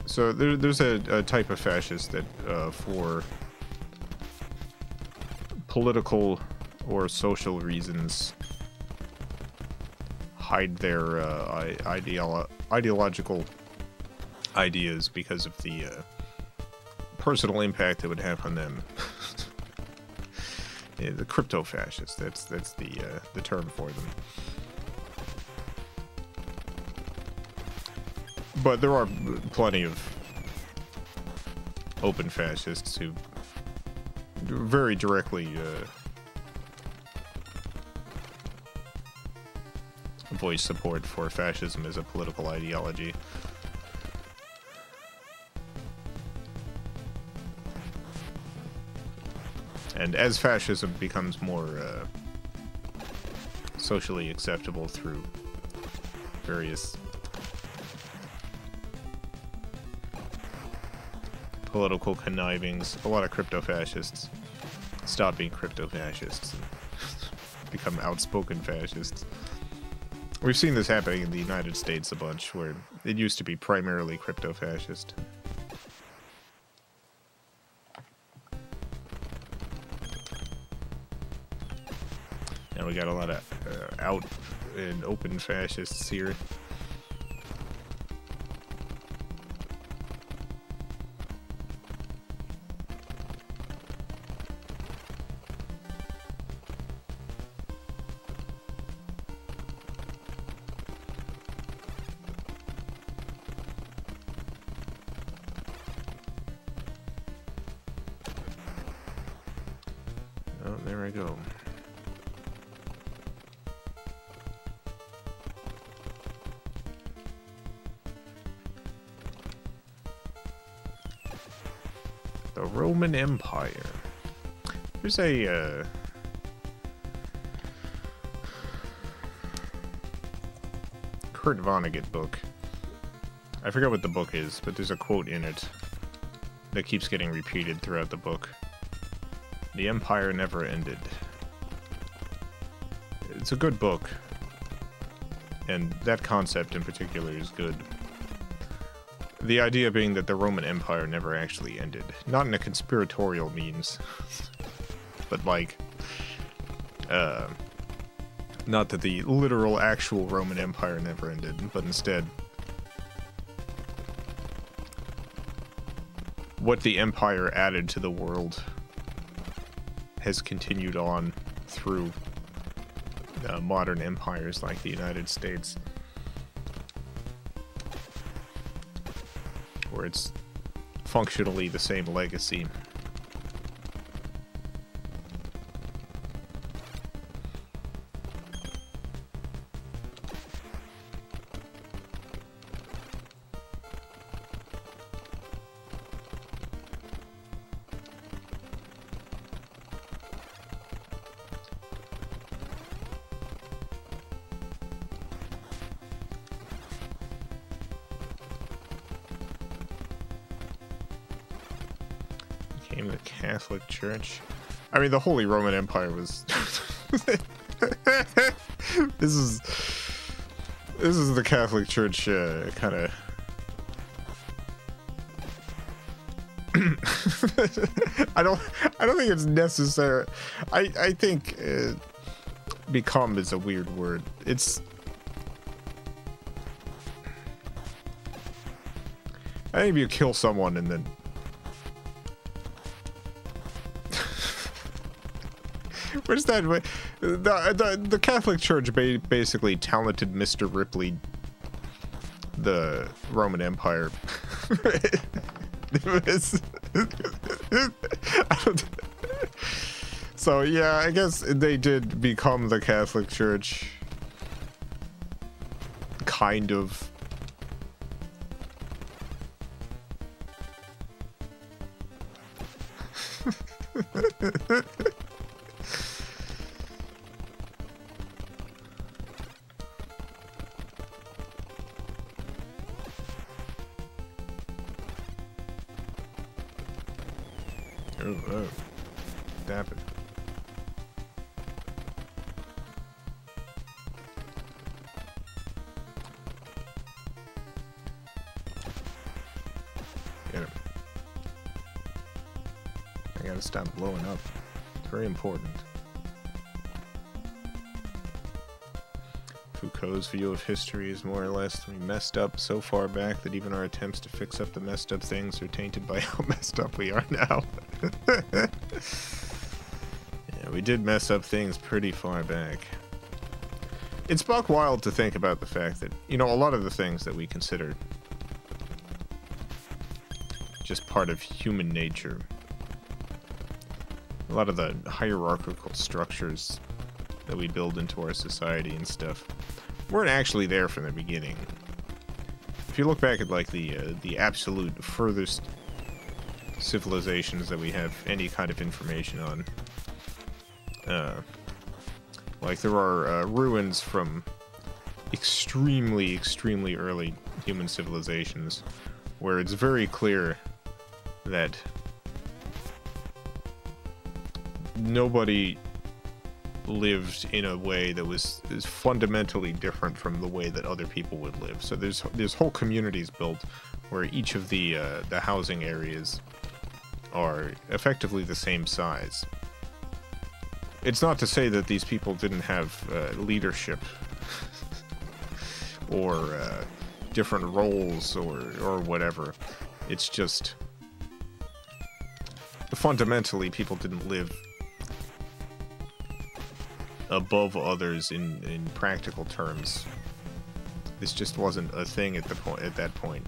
so there, there's a, a type of fascist that, uh, for political or social reasons, hide their uh, ideolo ideological ideas because of the uh, personal impact it would have on them. Yeah, the crypto-fascists, that's, that's the, uh, the term for them. But there are plenty of open fascists who very directly uh, voice support for fascism as a political ideology. And as fascism becomes more uh, socially acceptable through various political connivings, a lot of crypto-fascists stop being crypto-fascists and become outspoken fascists. We've seen this happening in the United States a bunch, where it used to be primarily crypto-fascist. And we got a lot of uh, out and open fascists here. Oh, there I go. The Roman Empire. There's a, uh... Kurt Vonnegut book. I forget what the book is, but there's a quote in it that keeps getting repeated throughout the book. The Empire never ended. It's a good book. And that concept in particular is good. The idea being that the Roman Empire never actually ended. Not in a conspiratorial means, but like, uh, not that the literal actual Roman Empire never ended, but instead, what the Empire added to the world has continued on through uh, modern empires like the United States. Where it's functionally the same legacy. in the Catholic Church. I mean, the Holy Roman Empire was... this is... This is the Catholic Church uh, kind of... I don't I don't think it's necessary. I, I think uh, become is a weird word. It's... I think if you kill someone and then... Where's that? The, the, the Catholic Church basically talented Mister Ripley the Roman Empire. was, so yeah, I guess they did become the Catholic Church. Kind of. Stop blowing up. It's very important. Foucault's view of history is more or less we messed up so far back that even our attempts to fix up the messed up things are tainted by how messed up we are now. Yeah, we did mess up things pretty far back. It's buck wild to think about the fact that, you know, a lot of the things that we consider just part of human nature, a lot of the hierarchical structures that we build into our society and stuff weren't actually there from the beginning. If you look back at like the uh, the absolute furthest civilizations that we have any kind of information on, uh, like there are uh, ruins from extremely, extremely early human civilizations where it's very clear that nobody lived in a way that was is fundamentally different from the way that other people would live. So there's there's whole communities built where each of the uh, the housing areas are effectively the same size. It's not to say that these people didn't have uh, leadership or uh, different roles or or whatever. It's just fundamentally people didn't live above others in in practical terms. This just wasn't a thing at the point at that point.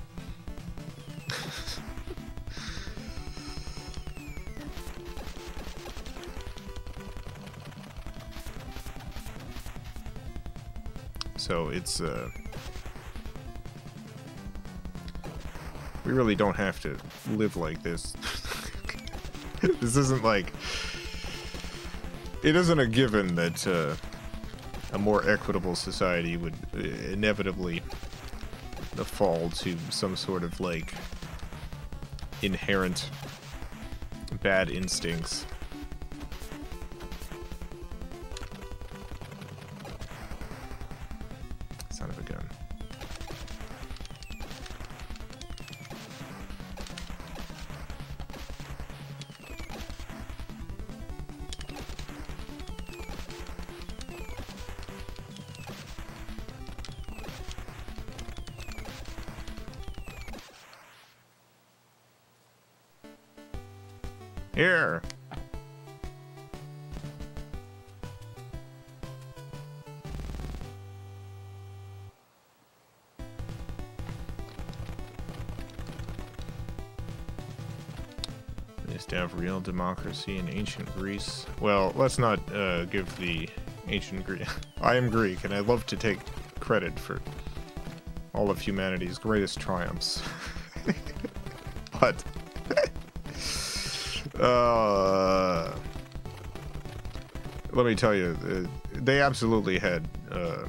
So it's uh we really don't have to live like this. This isn't like It isn't a given that uh, a more equitable society would inevitably fall to some sort of, like, inherent bad instincts. Son of a gun. Here. Is to have real democracy in ancient Greece. Well, let's not uh, give the ancient Greek. I am Greek, and I love to take credit for all of humanity's greatest triumphs. But. Uh, let me tell you, they absolutely had uh,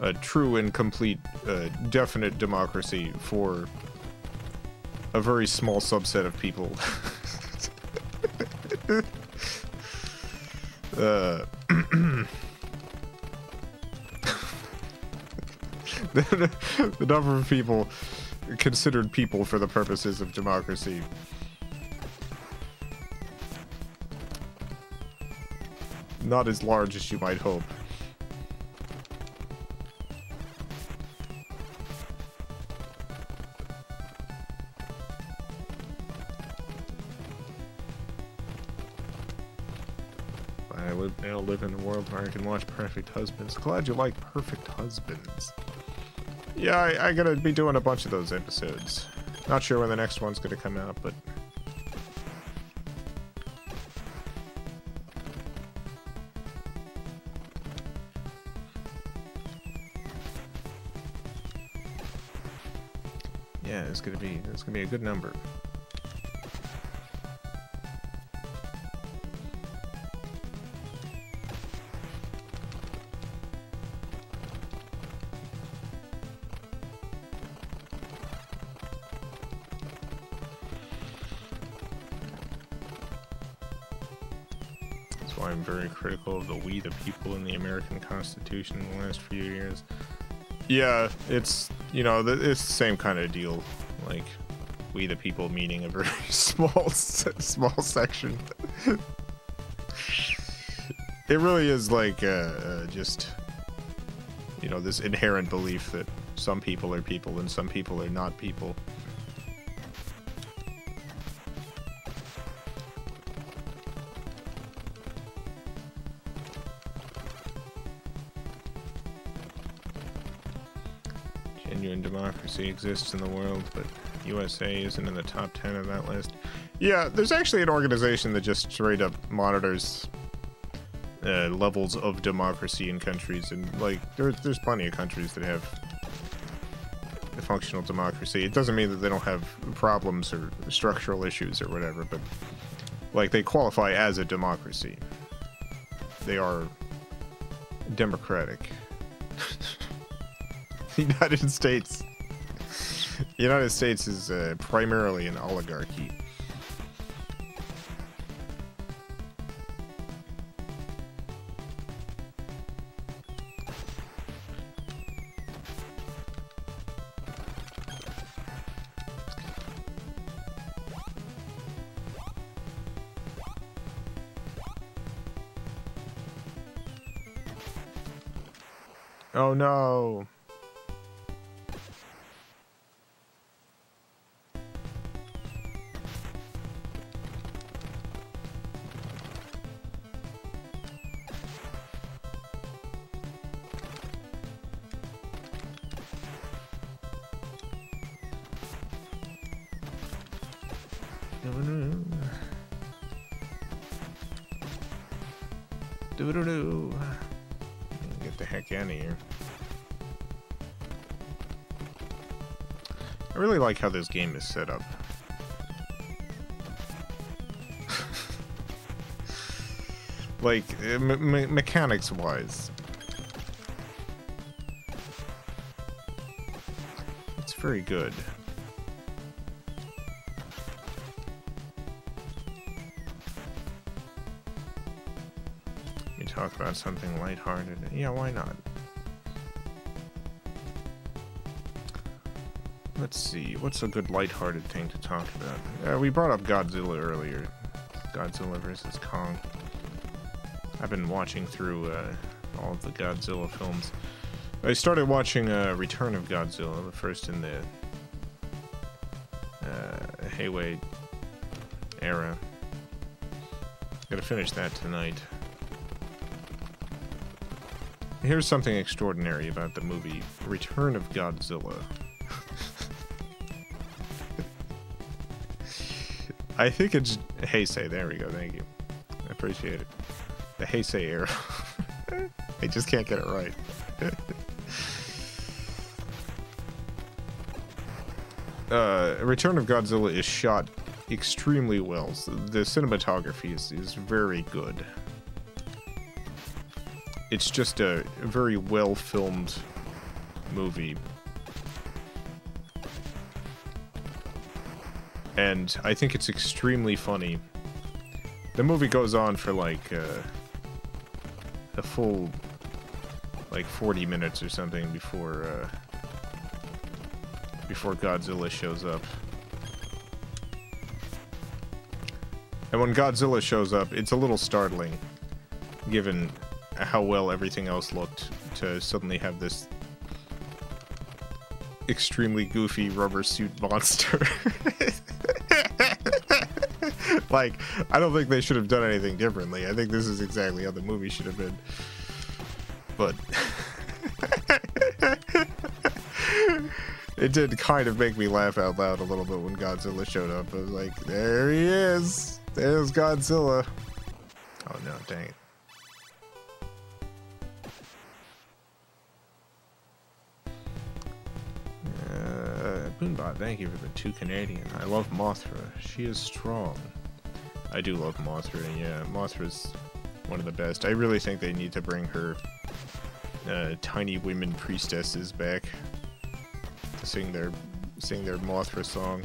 a true and complete, uh, definite democracy for a very small subset of people. uh, the number of people considered people for the purposes of democracy. Not as large as you might hope. I live, now live in a world where I can watch Perfect Husbands. Glad you like Perfect Husbands. Yeah, I, I'm gonna be doing a bunch of those episodes. Not sure when the next one's gonna come out, but... yeah, it's gonna be, it's gonna be a good number. Critical of the we the people in the American Constitution in the last few years. Yeah, it's, you know, the, it's the same kind of deal. Like, we the people meaning a very small small section. It really is like uh, uh, just, you know, this inherent belief that some people are people and some people are not people. Democracy exists in the world, but U S A isn't in the top ten of that list. Yeah, there's actually an organization that just straight up monitors uh, levels of democracy in countries, and like there's there's plenty of countries that have a functional democracy. It doesn't mean that they don't have problems or structural issues or whatever, but like they qualify as a democracy. They are democratic. The United States. The United States is uh, primarily an oligarchy. Oh no. I like how this game is set up. Like, me me mechanics wise. It's very good. Let me talk about something lighthearted. Yeah, why not? Let's see, what's a good lighthearted thing to talk about? Uh, we brought up Godzilla earlier. Godzilla versus Kong. I've been watching through uh, all of the Godzilla films. I started watching uh, Return of Godzilla, the first in the uh, Heisei era. Gonna finish that tonight. Here's something extraordinary about the movie Return of Godzilla. I think it's Heisei. There we go. Thank you. I appreciate it. The Heisei era. I just can't get it right. uh, Return of Godzilla is shot extremely well. So the cinematography is, is very good. It's just a very well filmed movie. and I think it's extremely funny. The movie goes on for like uh, a full like forty minutes or something before uh, before Godzilla shows up. And when Godzilla shows up, it's a little startling, given how well everything else looked, to suddenly have this extremely goofy rubber suit monster. Like, I don't think they should have done anything differently. I think this is exactly how the movie should have been. But it did kind of make me laugh out loud a little bit when Godzilla showed up. I was like, there he is! There's Godzilla! Oh no, dang it. Uh, Boonbot, thank you for the two Canadian. I love Mothra. She is strong. I do love Mothra, and yeah, Mothra's one of the best. I really think they need to bring her uh, tiny women priestesses back to sing their, sing their Mothra song.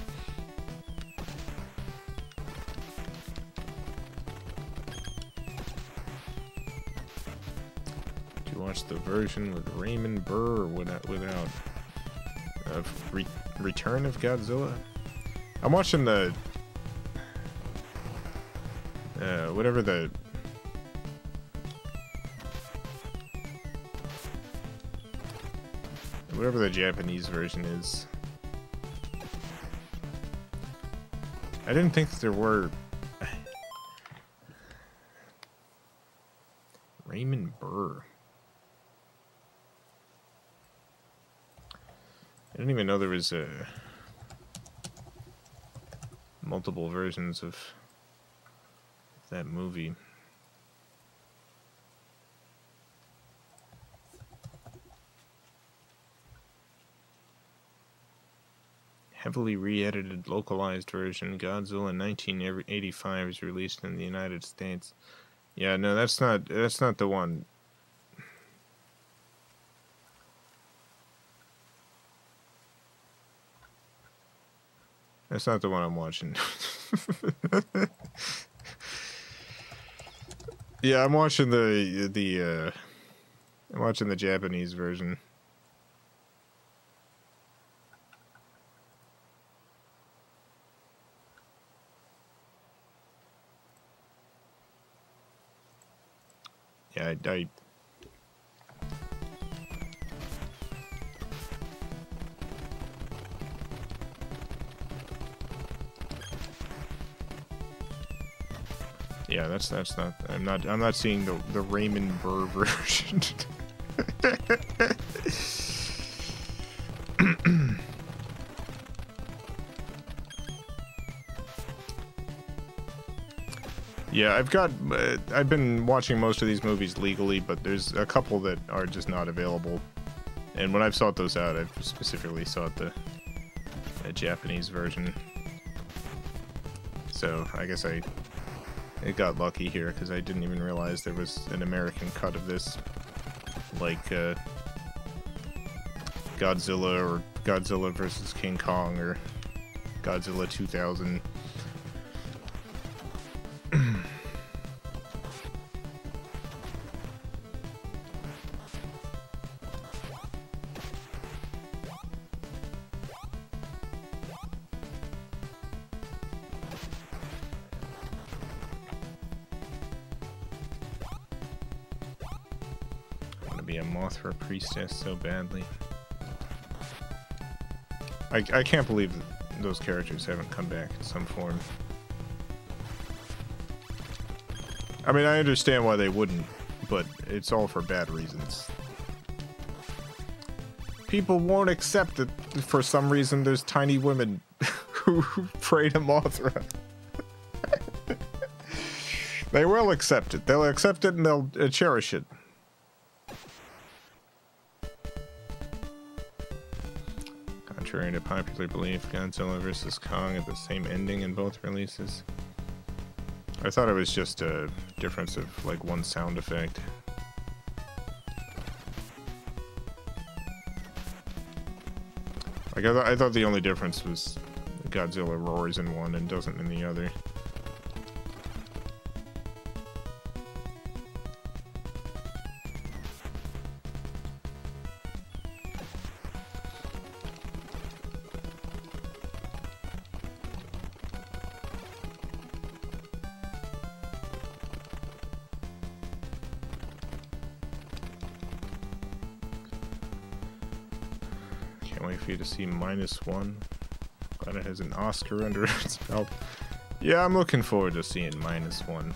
Do you watch the version with Raymond Burr or without? without? Of Re Return of Godzilla? I'm watching the uh, whatever the whatever the Japanese version is. I didn't think there were Raymond Burr. I didn't even know there was uh, multiple versions of that movie. Heavily re-edited, localized version, Godzilla nineteen eighty-five is released in the United States. Yeah, no, that's not that's not the one. That's not the one I'm watching. Yeah, I'm watching the the uh, I'm watching the Japanese version. Yeah, I. I Yeah, that's that's not. I'm not. I'm not seeing the the Raymond Burr version. Yeah, I've got. Uh, I've been watching most of these movies legally, but there's a couple that are just not available. And when I've sought those out, I've specifically sought the, the Japanese version. So I guess I. It got lucky here, because I didn't even realize there was an American cut of this, like uh, Godzilla or Godzilla versus King Kong or Godzilla two thousand. Priestess so badly. I, I can't believe that those characters haven't come back in some form. I mean, I understand why they wouldn't, but it's all for bad reasons. People won't accept that for some reason there's tiny women who pray to Mothra. They will accept it. They'll accept it and they'll uh, cherish it. Contrary to popular belief, Godzilla versus Kong had the same ending in both releases. I thought it was just a difference of like one sound effect. Like I, th I thought the only difference was Godzilla roars in one and doesn't in the other. To see minus one. Glad it has an Oscar under its belt. Yeah, I'm looking forward to seeing minus one.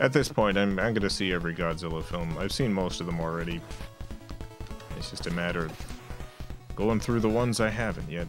At this point, I'm, I'm gonna see every Godzilla film. I've seen most of them already. It's just a matter of going through the ones I haven't yet.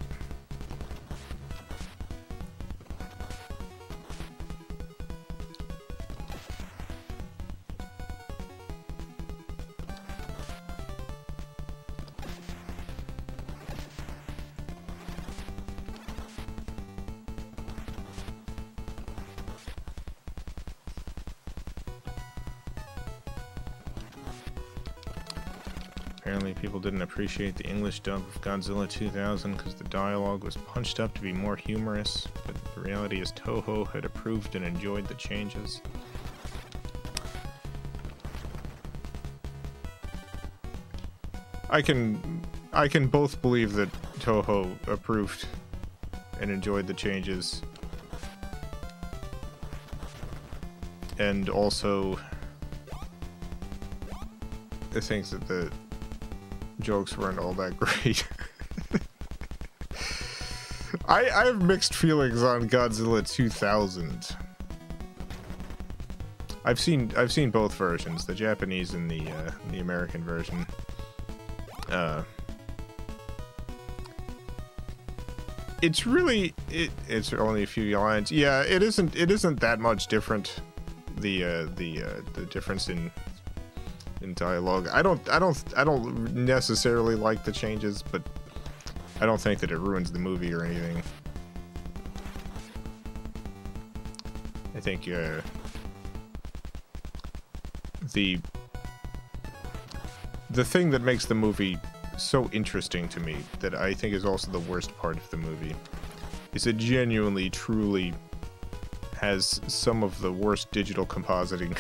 Didn't appreciate the English dub of Godzilla two thousand because the dialogue was punched up to be more humorous, but the reality is Toho had approved and enjoyed the changes. I can, I can both believe that Toho approved and enjoyed the changes, and also the things that the jokes weren't all that great. I, I have mixed feelings on Godzilla two thousand. I've seen I've seen both versions, the Japanese and the uh, the American version. Uh, it's really it, it's only a few lines. Yeah, it isn't it isn't that much different. The uh, the uh, the difference in. in dialogue. I don't I don't I don't necessarily like the changes, but I don't think that it ruins the movie or anything. I think uh, the the thing that makes the movie so interesting to me, that I think is also the worst part of the movie, is it genuinely truly has some of the worst digital compositing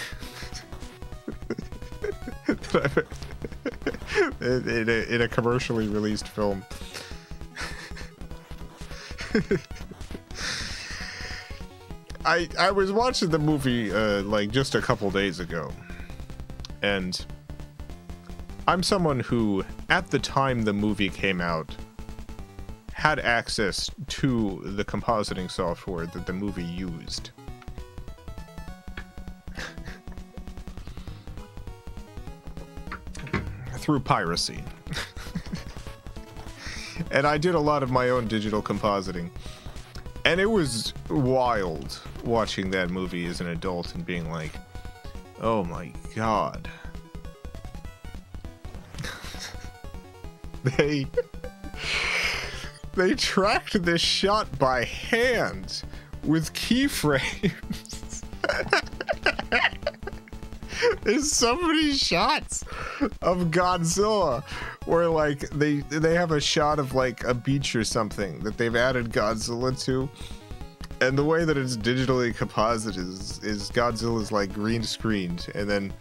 in, in, a, in a commercially released film. I I was watching the movie uh, like just a couple days ago, and I'm someone who, at the time the movie came out, had access to the compositing software that the movie used. Through piracy. And I did a lot of my own digital compositing, and it was wild watching that movie as an adult and being like, oh my god, they they tracked this shot by hand with keyframes. There's so many shots of Godzilla where, like, they they have a shot of like a beach or something that they've added Godzilla to, and the way that it's digitally composited is, is Godzilla's like green screened, and then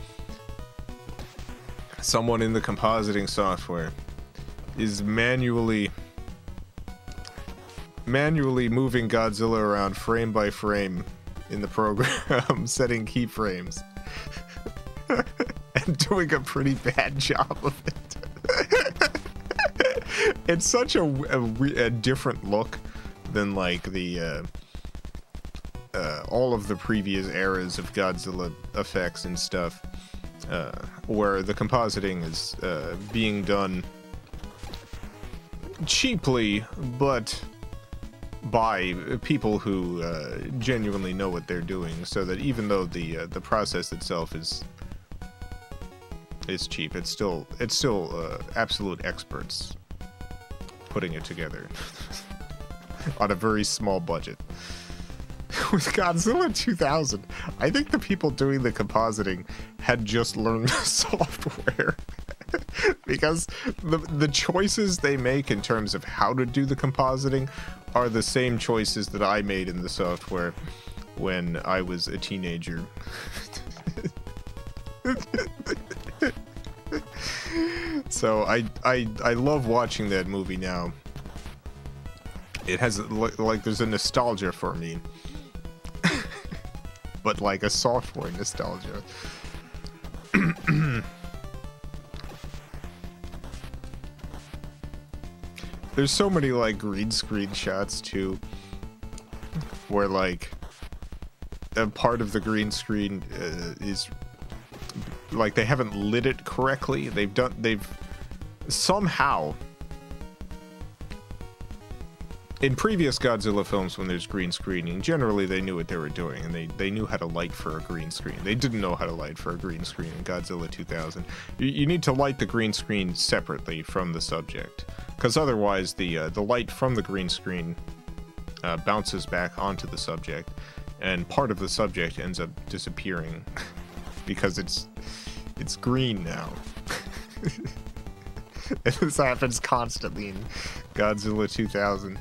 someone in the compositing software is manually manually moving Godzilla around frame by frame in the program, setting keyframes. And doing a pretty bad job of it. It's such a, a, a different look than like the uh, uh, all of the previous eras of Godzilla effects and stuff, uh, where the compositing is uh, being done cheaply, but by people who uh, genuinely know what they're doing, so that even though the uh, the process itself is is cheap, it's still it's still uh, absolute experts putting it together on a very small budget. With Godzilla two thousand, I think the people doing the compositing had just learned the software because the the choices they make in terms of how to do the compositing are the same choices that I made in the software when I was a teenager. So I, I I love watching that movie now. It has like there's a nostalgia for me, but like a software nostalgia. There's so many like green screen shots too, where like a part of the green screen uh, is like they haven't lit it correctly. They've done they've somehow in previous Godzilla films when there's green screening, generally they knew what they were doing and they they knew how to light for a green screen. They didn't know how to light for a green screen in Godzilla two thousand. You, you need to light the green screen separately from the subject, because otherwise the uh, the light from the green screen uh, bounces back onto the subject, and part of the subject ends up disappearing because it's it's green now. This happens constantly in Godzilla two thousand.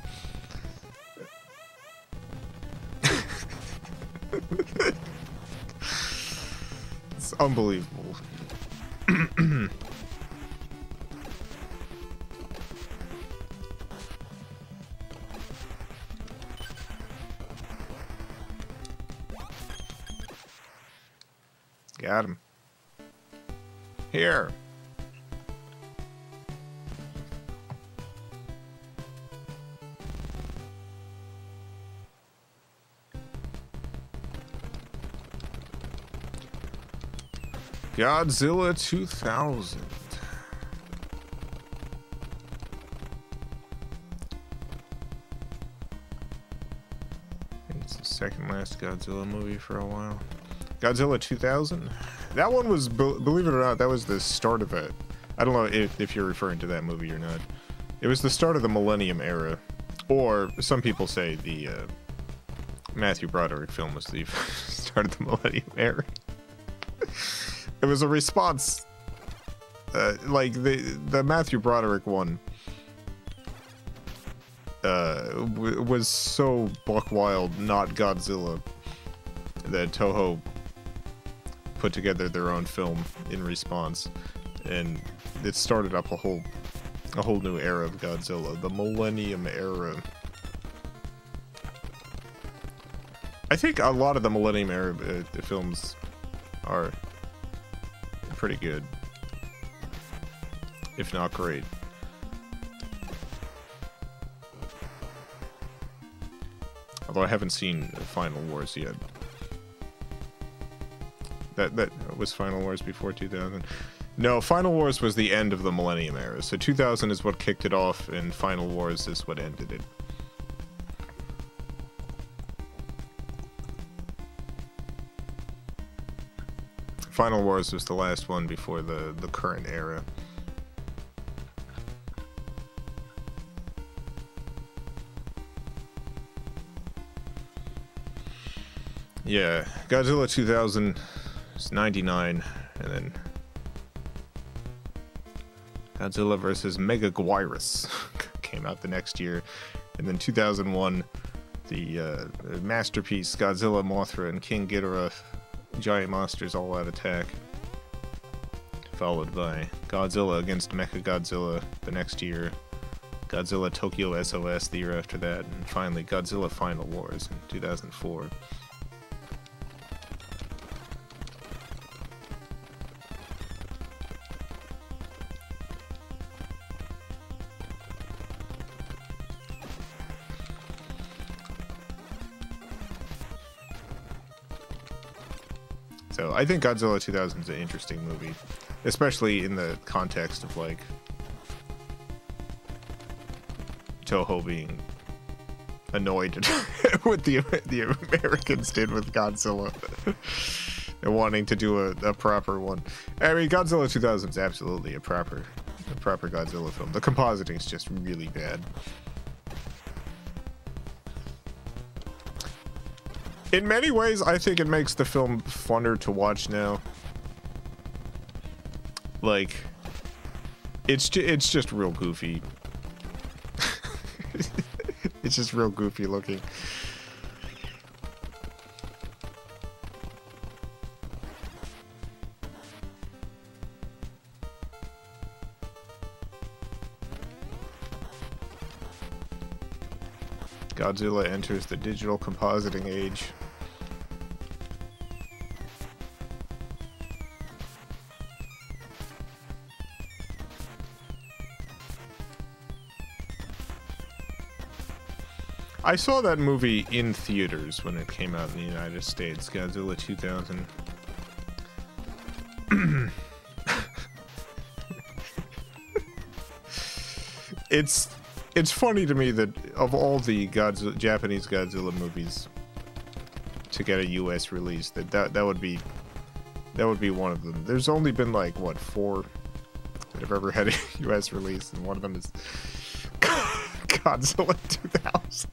It's unbelievable. Got him. Here. Godzilla two thousand. I think it's the second last Godzilla movie for a while. Godzilla two thousand? That one was, believe it or not, that was the start of it. I don't know if, if you're referring to that movie or not. It was the start of the Millennium Era. Or, some people say the uh, Matthew Broderick film was the start of the Millennium Era. It was a response. Uh, like, the, the Matthew Broderick one uh, w was so buck wild, not Godzilla, that Toho put together their own film in response, and it started up a whole a whole new era of Godzilla, the Millennium Era. I think a lot of the Millennium Era uh, the films are pretty good, if not great. Although I haven't seen Final Wars yet. That, that was Final Wars before two thousand. No, Final Wars was the end of the Millennium Era. So two thousand is what kicked it off, and Final Wars is what ended it. Final Wars was the last one before the, the current era. Yeah, Godzilla two thousand... It's ninety-nine, and then Godzilla versus Megaguirus came out the next year, and then two thousand one, the uh, masterpiece Godzilla, Mothra, and King Ghidorah, giant monsters all out attack, followed by Godzilla against Mechagodzilla the next year, Godzilla Tokyo S O S the year after that, and finally Godzilla Final Wars in two thousand four. So I think Godzilla two thousand is an interesting movie, especially in the context of like Toho being annoyed at what the the Americans did with Godzilla and wanting to do a, a proper one. I mean, Godzilla two thousand is absolutely a proper a proper Godzilla film. The compositing is just really bad. In many ways, I think it makes the film funner to watch now. Like, It's ju it's just real goofy. It's just real goofy looking. Godzilla enters the digital compositing age. I saw that movie in theaters when it came out in the United States, Godzilla two thousand. It's it's funny to me that of all the Godzilla, Japanese Godzilla movies to get a U S release, that, that that would be that would be one of them. There's only been like what four that have ever had a U S release, and one of them is Godzilla two thousand.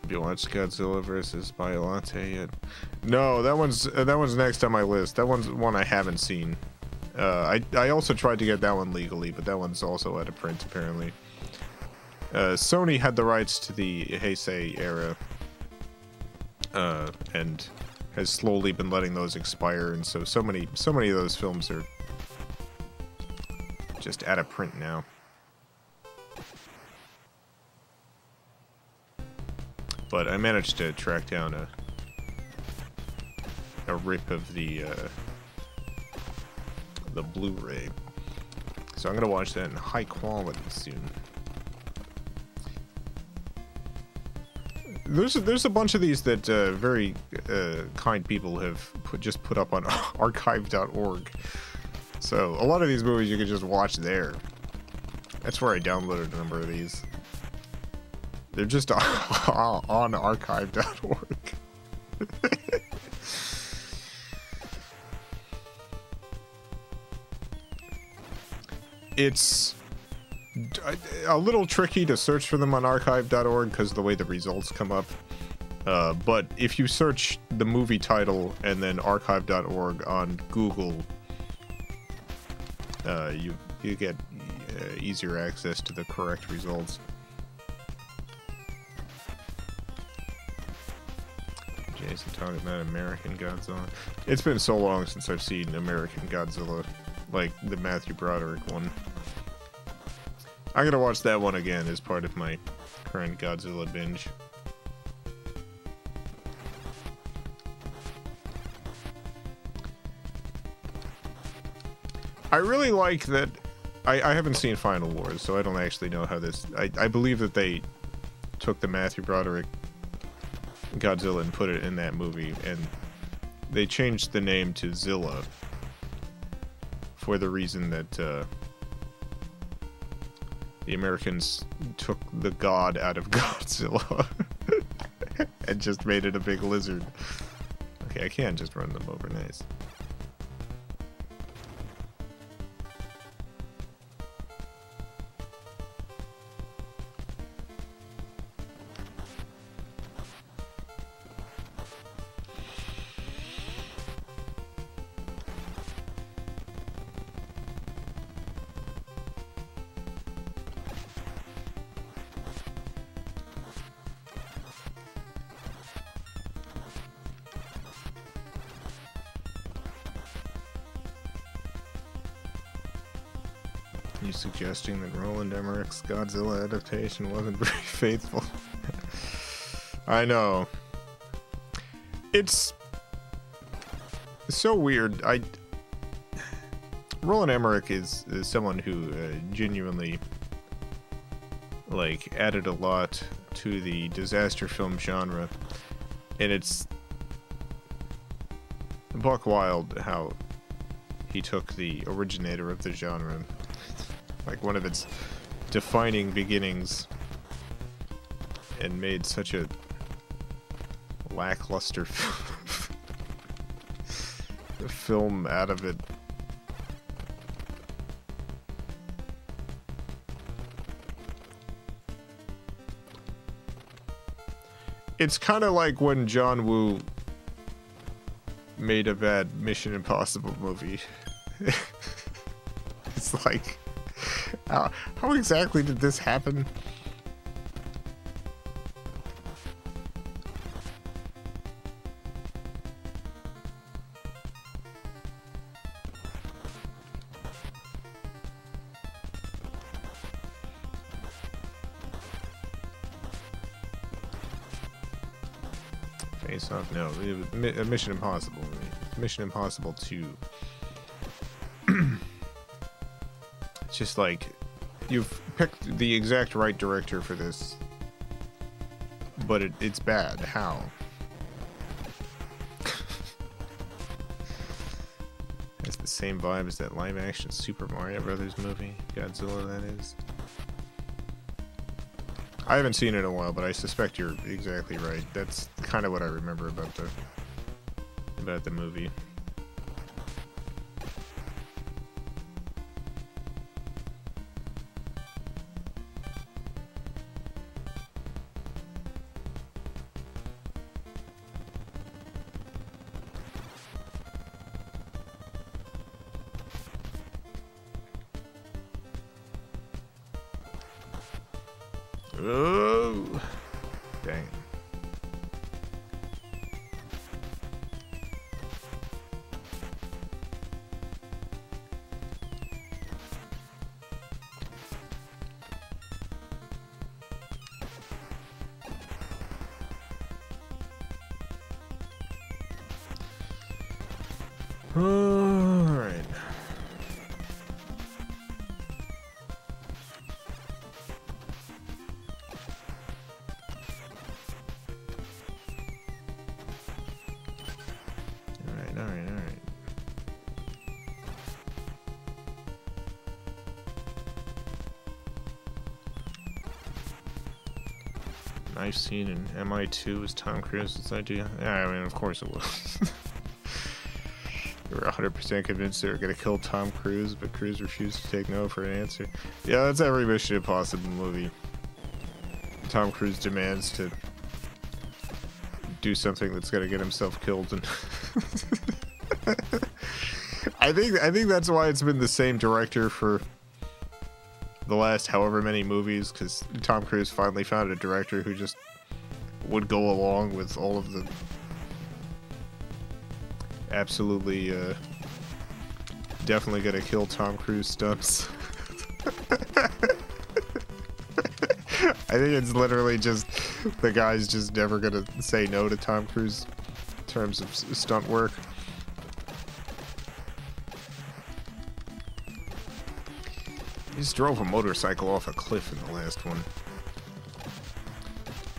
Have you watched Godzilla versus Biollante yet? No, that one's uh, that one's next on my list. That one's one I haven't seen. Uh, I I also tried to get that one legally, but that one's also out of print apparently. Uh, Sony had the rights to the Heisei era, uh, and has slowly been letting those expire, and so so many so many of those films are just out of print now. But I managed to track down a a rip of the uh, the Blu-ray, so I'm gonna watch that in high quality soon. There's a, there's a bunch of these that uh, very uh, kind people have put, just put up on archive dot org. So a lot of these movies you can just watch there. That's where I downloaded a number of these. They're just on, on archive dot org. It's a little tricky to search for them on archive dot org because of the way the results come up, uh, but if you search the movie title and then archive dot org on Google, uh, you you get uh, easier access to the correct results. Jason talking about American Godzilla. It's been so long since I've seen American Godzilla, like the Matthew Broderick one. I'm gonna watch that one again as part of my current Godzilla binge. I really like that. I, I haven't seen Final Wars, so I don't actually know how this. I, I believe that they took the Matthew Broderick Godzilla and put it in that movie, and they changed the name to Zilla for the reason that. Uh, The Americans took the god out of Godzilla and just made it a big lizard. Okay, I can't just run them over, nice. Suggesting that Roland Emmerich's Godzilla adaptation wasn't very faithful. I know. It's so weird. I Roland Emmerich is, is someone who uh, genuinely like added a lot to the disaster film genre, and it's buck wild how he took the originator of the genre, like one of its defining beginnings, and made such a lackluster film out of it. it's kind of like when John Woo made a bad Mission Impossible movie. It's like, uh, how exactly did this happen? Face Off, no, a Mission Impossible movie. Mission Impossible two. It's just like, you've picked the exact right director for this, but it, it's bad. How? It's the same vibe as that live action Super Mario Brothers movie, Godzilla that is. I haven't seen it in a while, but I suspect you're exactly right. That's kind of what I remember about the about the movie. Oh, dang. I've seen in M I two is Tom Cruise's idea. Yeah, I mean, of course it was. We were one hundred percent convinced they were going to kill Tom Cruise, but Cruise refused to take no for an answer. Yeah, that's every Mission Impossible movie. Tom Cruise demands to do something that's going to get himself killed, and I think I think that's why it's been the same director for the last however many movies, because Tom Cruise finally found a director who just would go along with all of the absolutely uh, definitely gonna kill Tom Cruise stunts. I think it's literally just the guy's just never gonna say no to Tom Cruise in terms of stunt work. He just drove a motorcycle off a cliff in the last one.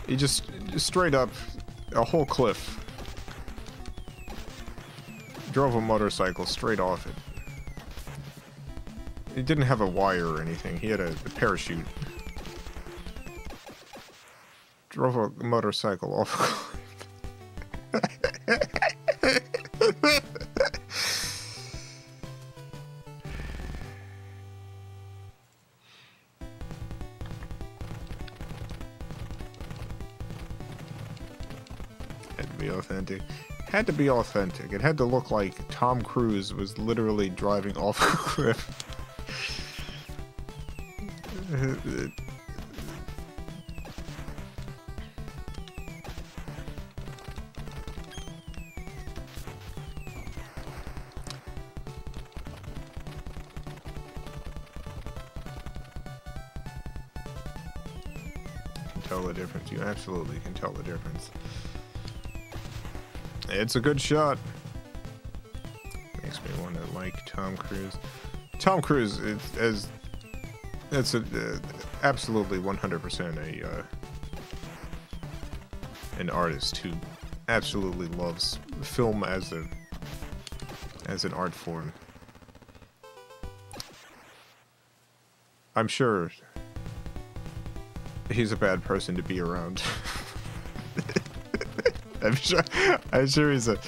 He just, just straight up a whole cliff. Drove a motorcycle straight off it. He didn't have a wire or anything. He had a, a parachute. Drove a motorcycle off a cliff. Had to be authentic. It had to look like Tom Cruise was literally driving off a cliff. You can tell the difference. You absolutely can tell the difference. It's a good shot. Makes me want to like Tom Cruise. Tom Cruise is, is it's a, uh, absolutely one hundred percent a uh, an artist who absolutely loves film as a as an art form. I'm sure he's a bad person to be around. I'm sure, I'm sure he's a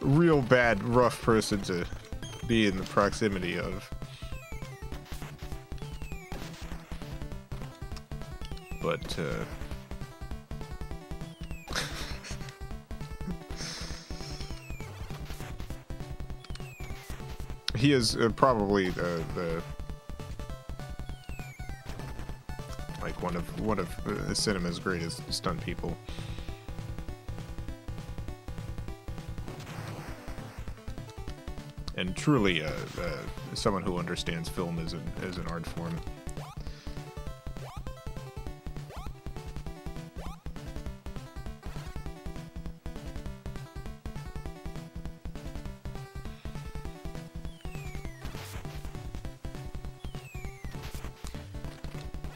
real bad, rough person to be in the proximity of. But, uh, he is uh, probably the, the like one of one of uh, cinema's greatest stunt people. And truly, uh, uh, someone who understands film as an, as an art form.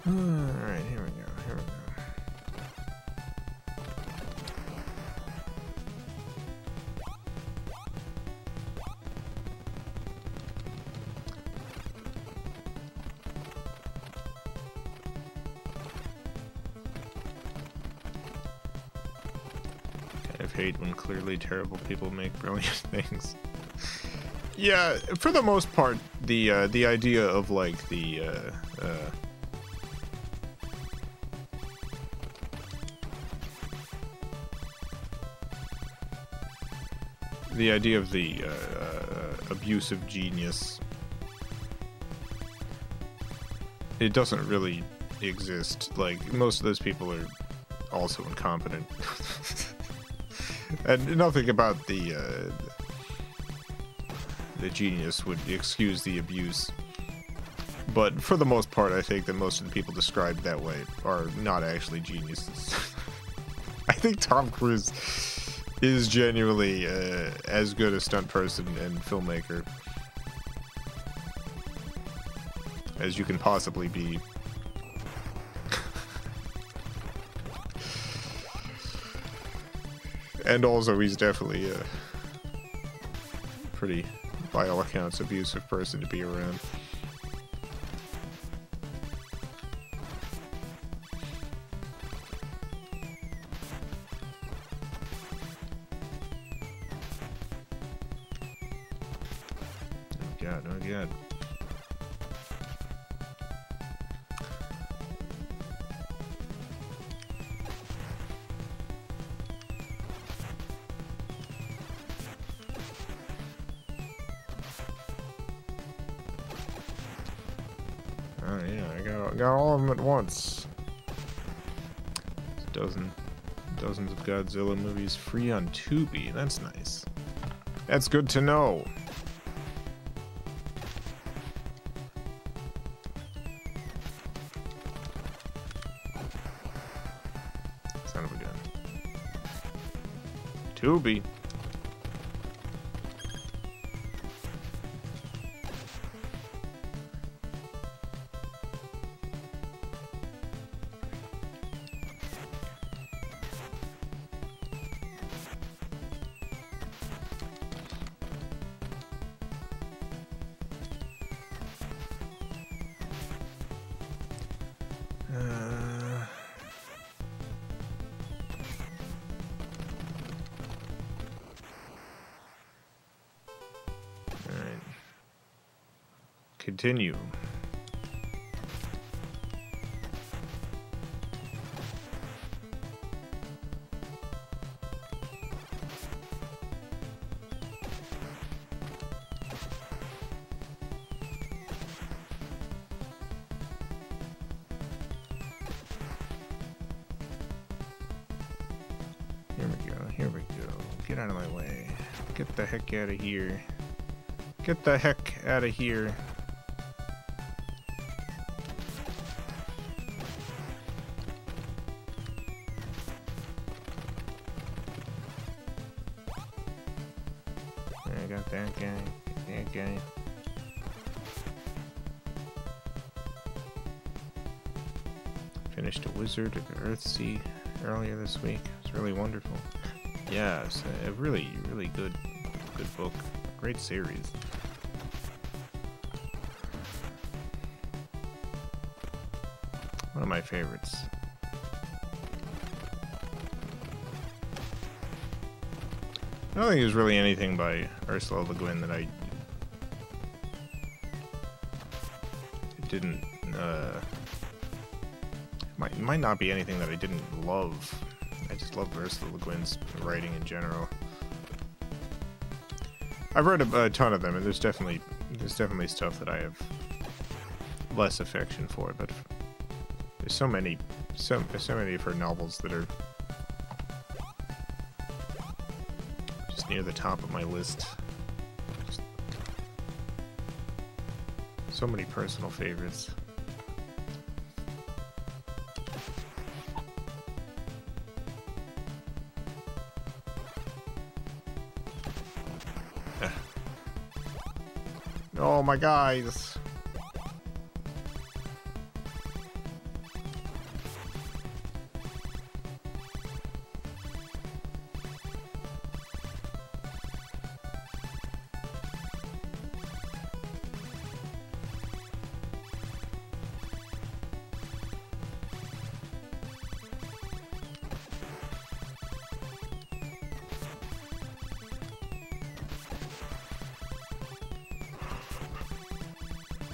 Alright, here we go, here we go. When clearly terrible people make brilliant things. Yeah, for the most part, the uh, the idea of like the uh, uh, the idea of the uh, uh, abuse of genius, it doesn't really exist. Like, most of those people are also incompetent. And nothing about the uh, the genius would excuse the abuse. But for the most part, I think that most of the people described that way are not actually geniuses. I think Tom Cruise is genuinely uh, as good a stunt person and filmmaker as you can possibly be. And also, he's definitely a pretty, by all accounts, abusive person to be around. Oh god, oh god. Got all of them at once. Dozen, dozens of Godzilla movies free on Tubi. That's nice. That's good to know. Son of a gun. Tubi. Continue. Here we go, here we go. Get out of my way. Get the heck out of here. Get the heck out of here. At the Earthsea earlier this week. It's really wonderful. Yeah, it's a really, really good, good book. Great series. One of my favorites. I don't think there's really anything by Ursula Le Guin that I didn't. Uh, Might, might not be anything that I didn't love. I just love Ursula Le Guin's writing in general. I've read a, a ton of them, and there's definitely There's definitely stuff that I have less affection for, but there's so many, so so many of her novels that are just near the top of my list. Just so many personal favorites. Oh my guys.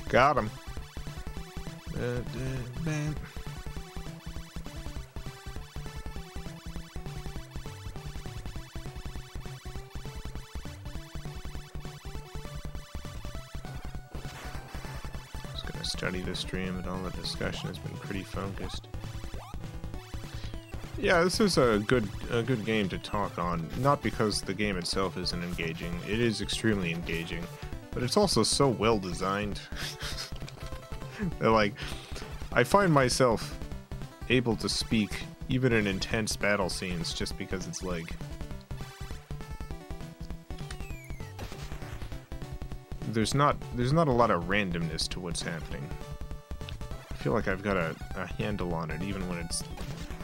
Got him. Uh, uh, just gonna study this stream, and all the discussion has been pretty focused. Yeah, this is a good a good game to talk on. Not because the game itself isn't engaging; it is extremely engaging. But it's also so well designed that, like, I find myself able to speak even in intense battle scenes just because it's like there's not there's not a lot of randomness to what's happening. I feel like I've got a, a handle on it even when it's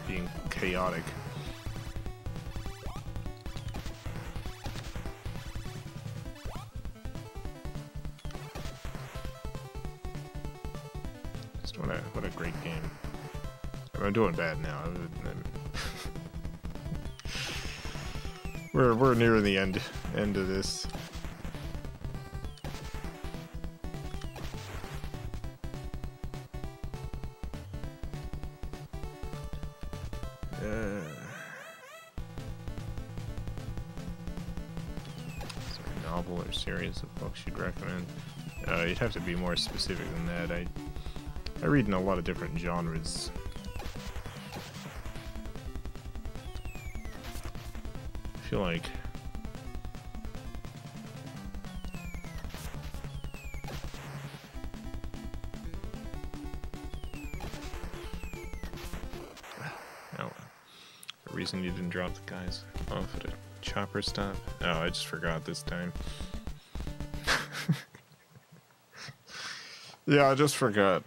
being chaotic. I'm doing bad now. we're we're near the end end of this. Uh, is there a novel or series of books you'd recommend? Uh, you'd have to be more specific than that. I I read in a lot of different genres. Like, oh, the reason you didn't drop the guys off at a chopper stop? Oh, I just forgot this time. Yeah, I just forgot.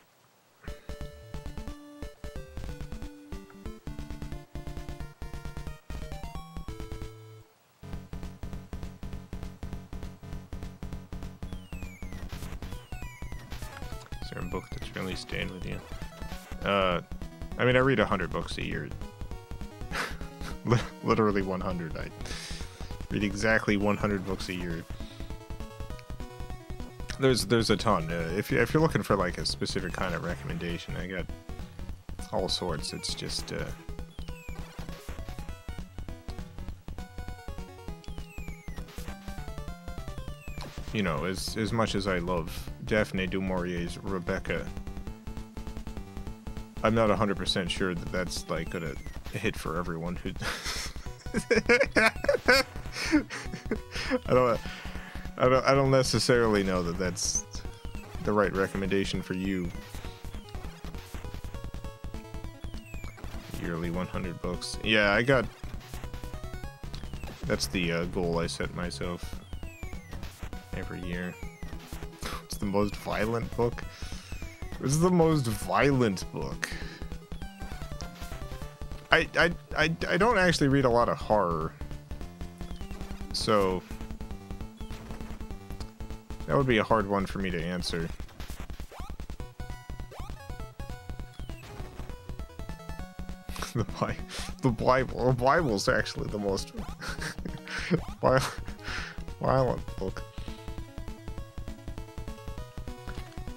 Staying with you. Uh, I mean, I read one hundred books a year. Literally one hundred. I read exactly one hundred books a year. There's there's a ton. Uh, if, you, if you're looking for like a specific kind of recommendation, I got all sorts. It's just... Uh, you know, as, as much as I love Daphne du Maurier's Rebecca, I'm not one hundred percent sure that that's, like, gonna hit for everyone who... I don't, I don't, I don't necessarily know that that's the right recommendation for you. Yearly one hundred books. Yeah, I got... That's the uh, goal I set myself every year. It's the most violent book. This is the most violent book. I, I, I, I don't actually read a lot of horror. So... that would be a hard one for me to answer. The Bible. The Bible. The Bible's actually the most... violent, violent book.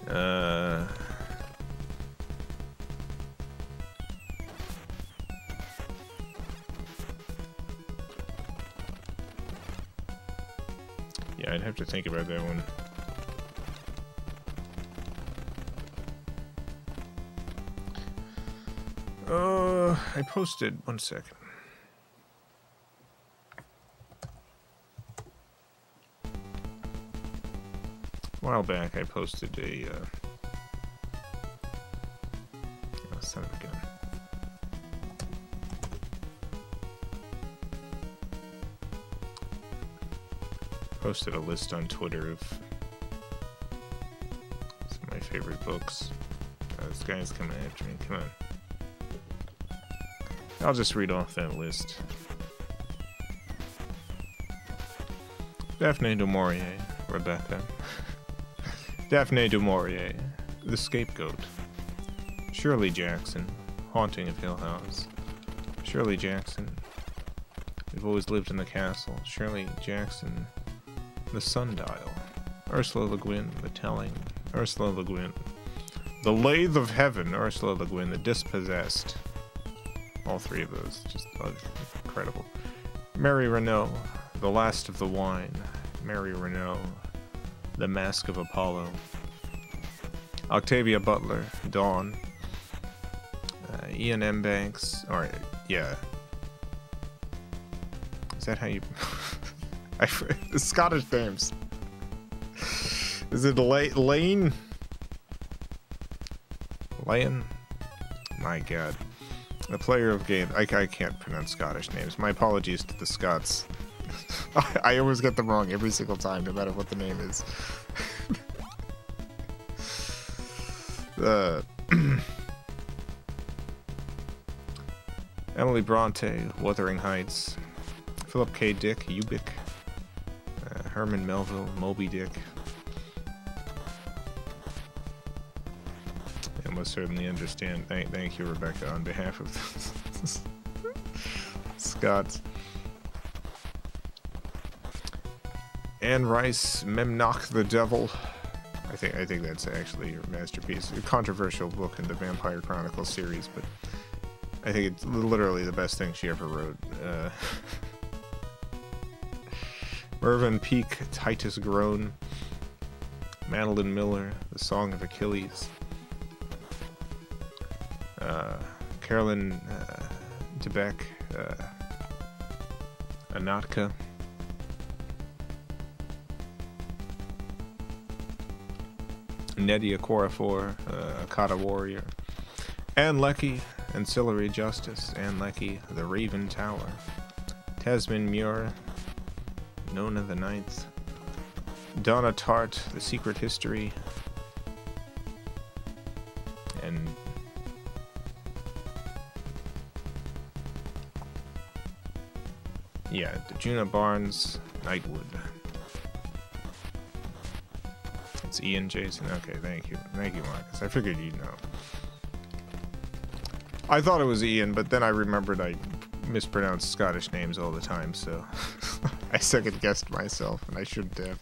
Uh... Yeah, I'd have to think about that one. Uh, I posted one second. A while back, I posted a. Uh... Oh, son of a gun. Posted a list on Twitter of some of my favorite books. Oh, this guy's coming after me. Come on. I'll just read off that list. Daphne du Maurier, Rebecca. Daphne du Maurier, The Scapegoat. Shirley Jackson, Haunting of Hill House. Shirley Jackson, We've Always Lived in the Castle. Shirley Jackson, The Sundial. Ursula Le Guin, The Telling. Ursula Le Guin, The Lathe of Heaven. Ursula Le Guin, The Dispossessed. All three of those, just incredible. Mary Renault, The Last of the Wine. Mary Renault, The Mask of Apollo. Octavia Butler, Dawn. Uh, Ian M. Banks, or yeah. Is that how you... I, the Scottish names. Is it La Lane? Lane? My God. A player of game. I, I can't pronounce Scottish names. My apologies to the Scots. I, I always get them wrong every single time, no matter what the name is. uh, Emily Bronte, Wuthering Heights. Philip K. Dick, Ubik. Uh, Herman Melville, Moby Dick. Certainly understand. Thank, thank you, Rebecca, on behalf of Scott. Anne Rice, Memnock the Devil. I think I think that's actually her masterpiece. A controversial book in the Vampire Chronicles series, but I think it's literally the best thing she ever wrote. Uh, Mervyn Peake, Titus Groan. Madeline Miller, The Song of Achilles. Uh, Carolyn uh, Debek, uh, Anatka. Nnedi Okorafor, uh, Akata Warrior. Anne Leckie, Ancillary Justice. Anne Leckie, The Raven Tower. Tasmin Muir, Nona the Ninth. Donna Tartt, The Secret History. And yeah, Juna Barnes, Nightwood. It's Ian Jason. Okay, thank you. Thank you, Marcus. I figured you'd know. I thought it was Ian, but then I remembered I mispronounce Scottish names all the time, so I second-guessed myself, and I shouldn't have.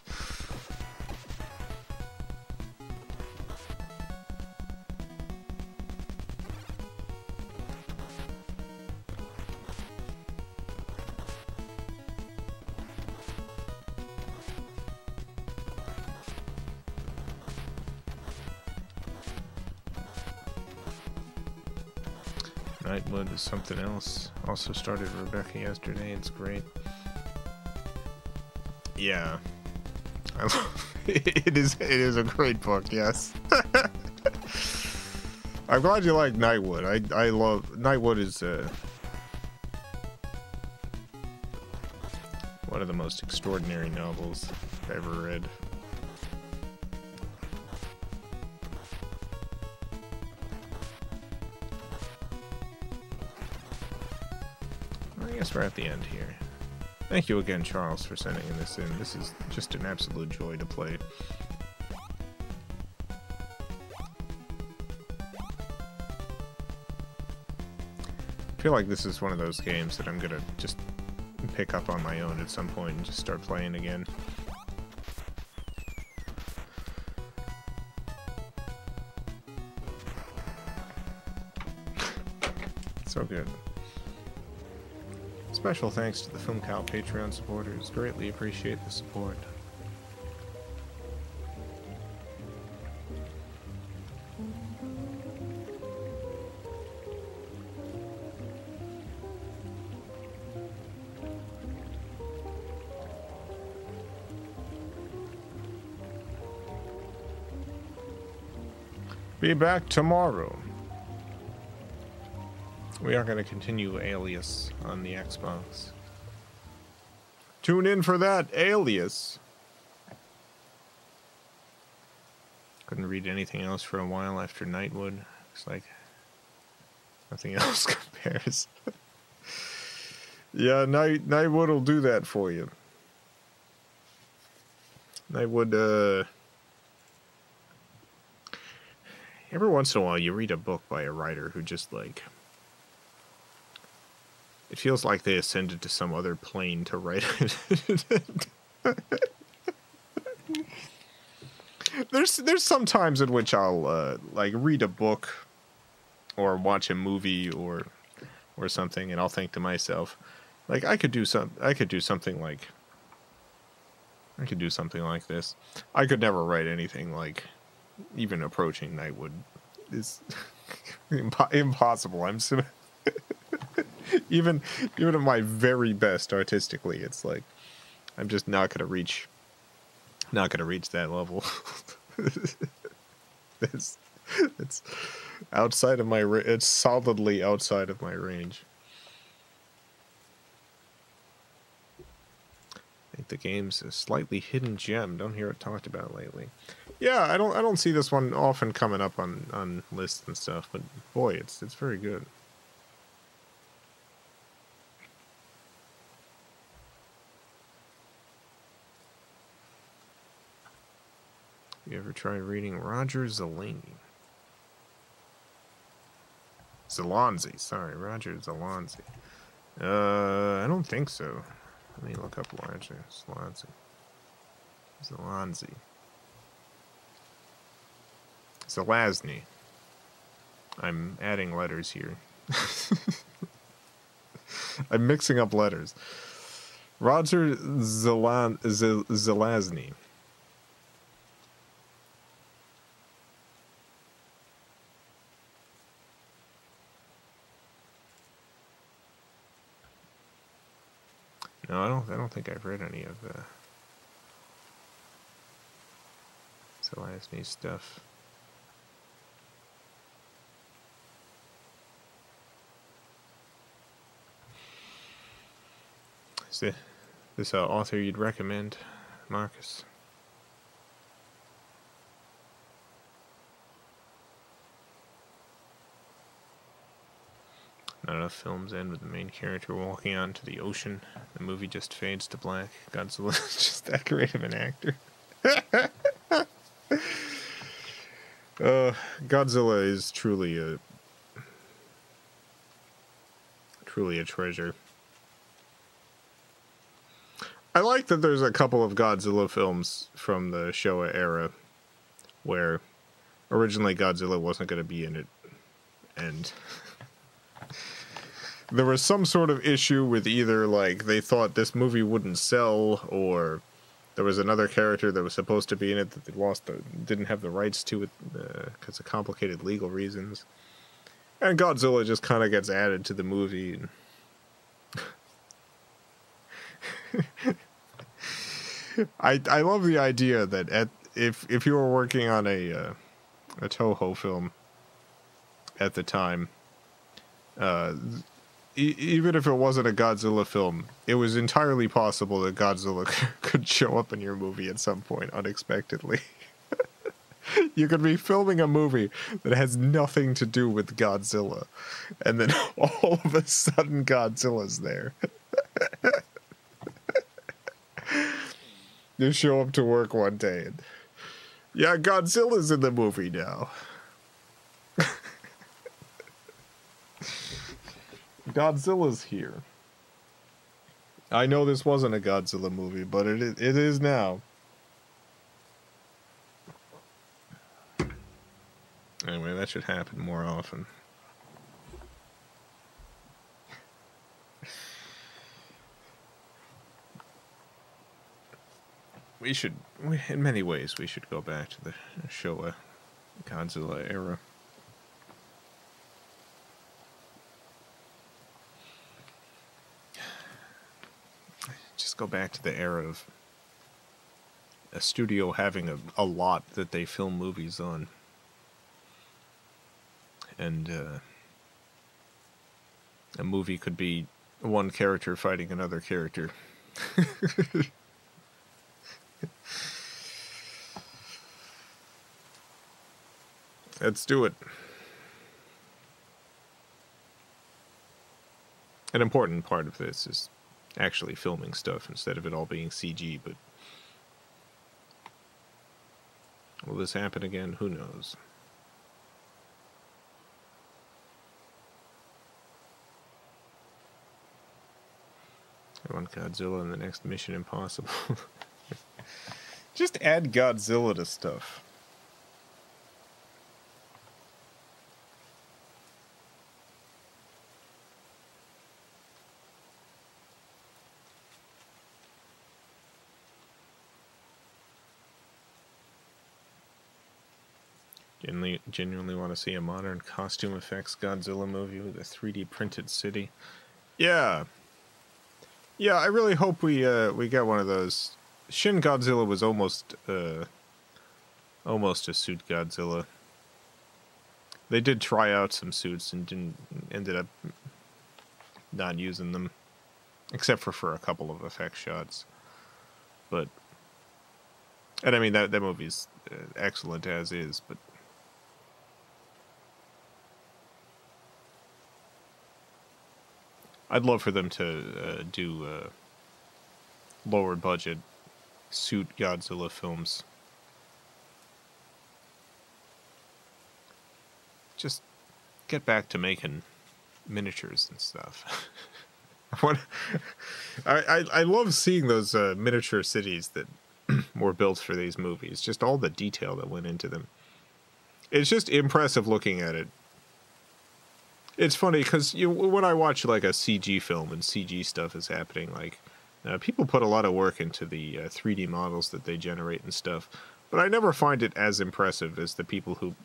Nightwood is something else. Also started Rebecca yesterday. It's great. Yeah, I love it. It is it is a great book. Yes. I'm glad you like Nightwood. I I love Nightwood. Is uh, one of the most extraordinary novels I've ever read. I guess we're at the end here. Thank you again, Charles, for sending this in. This is just an absolute joy to play. I feel like this is one of those games that I'm gonna just pick up on my own at some point and just start playing again. So good. Special thanks to the Film Cow Patreon supporters. Greatly appreciate the support. Be back tomorrow. We are going to continue Alias on the Xbox. Tune in for that, Alias. Couldn't read anything else for a while after Nightwood. Looks like nothing else compares. Yeah, Night Nightwood will do that for you. Nightwood, uh... every once in a while you read a book by a writer who just, like... it feels like they ascended to some other plane to write it. There's there's some times in which I'll uh, like read a book or watch a movie or or something, and I'll think to myself, like I could do some I could do something like I could do something like this. I could never write anything like even approaching Nightwood. It's impo impossible. I'm. So Even even at my very best artistically, it's like I'm just not gonna reach not gonna reach that level. it's, it's outside of my it's solidly outside of my range. I think the game's a slightly hidden gem. Don't hear it talked about lately. Yeah, I don't I don't see this one often coming up on, on lists and stuff, but boy, it's it's very good. You ever try reading Roger Zelazny? Zelazny, sorry, Roger Zelazny. Uh, I don't think so. Let me look up Roger Zelazny. Zelazny. Zelazny. I'm adding letters here. I'm mixing up letters. Roger Zelan Zel Zelazny. No, I don't. I don't think I've read any of the Zelazny stuff. Is this, this uh, author you'd recommend, Marcus? Not enough films end with the main character walking onto the ocean. The movie just fades to black. Godzilla is just that great of an actor. uh, Godzilla is truly a truly a treasure. I like that there's a couple of Godzilla films from the Showa era where originally Godzilla wasn't going to be in it, and there was some sort of issue with either, like, they thought this movie wouldn't sell, or there was another character that was supposed to be in it that they lost the, didn't have the rights to it because uh, of complicated legal reasons. And Godzilla just kind of gets added to the movie. I I love the idea that at if if you were working on a uh, a Toho film at the time, uh. even if it wasn't a Godzilla film, it was entirely possible that Godzilla could show up in your movie at some point unexpectedly. You could be filming a movie that has nothing to do with Godzilla, and then all of a sudden Godzilla's there. You show up to work one day and, yeah, Godzilla's in the movie now. Godzilla's here. I know this wasn't a Godzilla movie, but it is, it is now. Anyway, that should happen more often. We should, we, in many ways, we should go back to the Showa Godzilla era. Just go back to the era of a studio having a, a lot that they film movies on. and uh, a movie could be one character fighting another character. Let's do it. An important part of this is actually filming stuff instead of it all being C G, but will this happen again? Who knows? I want Godzilla in the next Mission Impossible. Just add Godzilla to stuff. Genuinely, genuinely want to see a modern costume effects Godzilla movie with a three D printed city. Yeah. Yeah, I really hope we uh, we get one of those. Shin Godzilla was almost uh, almost a suit Godzilla. They did try out some suits and didn't ended up not using them, except for for a couple of effect shots. But and I mean that that movie's excellent as is, but. I'd love for them to uh, do uh, lower budget suit Godzilla films. Just get back to making miniatures and stuff. I, want, I, I I love seeing those uh, miniature cities that were built for these movies. Just all the detail that went into them. It's just impressive looking at it. It's funny because when I watch like a C G film and C G stuff is happening, like uh, people put a lot of work into the uh, three D models that they generate and stuff, but I never find it as impressive as the people who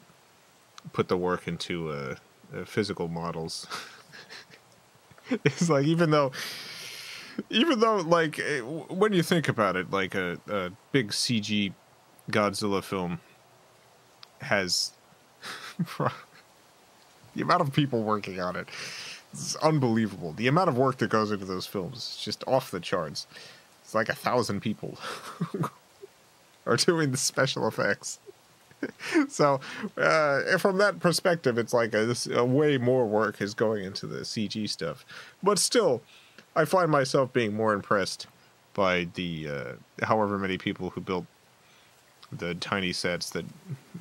put the work into uh, uh, physical models. It's like even though, even though like when you think about it, like a, a big C G Godzilla film has. The amount of people working on it is unbelievable. The amount of work that goes into those films is just off the charts. It's like a thousand people are doing the special effects. So uh, from that perspective, it's like a, a way more work is going into the C G stuff. But still, I find myself being more impressed by the uh, however many people who built the tiny sets that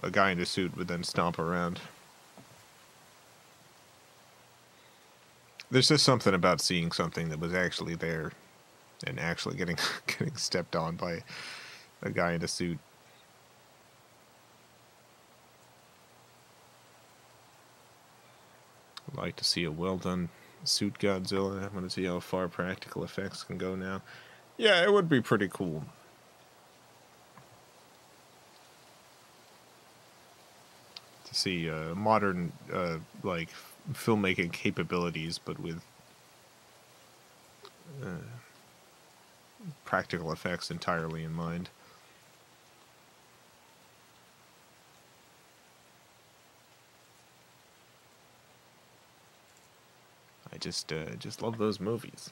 a guy in a suit would then stomp around. There's just something about seeing something that was actually there and actually getting getting stepped on by a guy in a suit. I'd like to see a well-done suit Godzilla. I want to see how far practical effects can go now. Yeah, it would be pretty cool. To see uh, modern, uh, like... filmmaking capabilities, but with uh, practical effects entirely in mind. I just uh, just love those movies.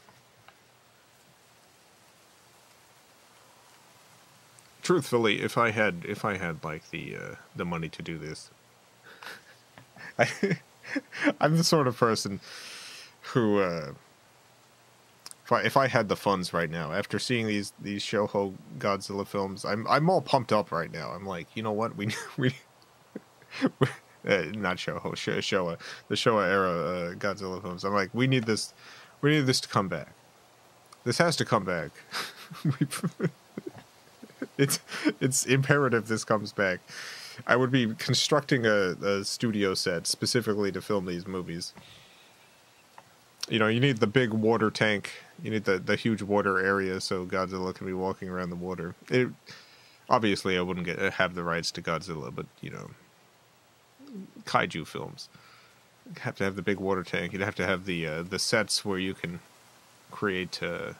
Truthfully, if I had if I had like the uh, the money to do this, I. I'm the sort of person who, uh, if I, if I had the funds right now, after seeing these these Toho Godzilla films, I'm I'm all pumped up right now. I'm like, you know what, we we, we uh, not Toho, Showa, the Showa era uh, Godzilla films. I'm like, we need this, we need this to come back. This has to come back. it's it's imperative this comes back. I would be constructing a, a studio set specifically to film these movies. You know, you need the big water tank. You need the, the huge water area so Godzilla can be walking around the water. It, obviously, I wouldn't get have the rights to Godzilla, but, you know, kaiju films. You'd have to have the big water tank. You'd have to have the, uh, the sets where you can create uh,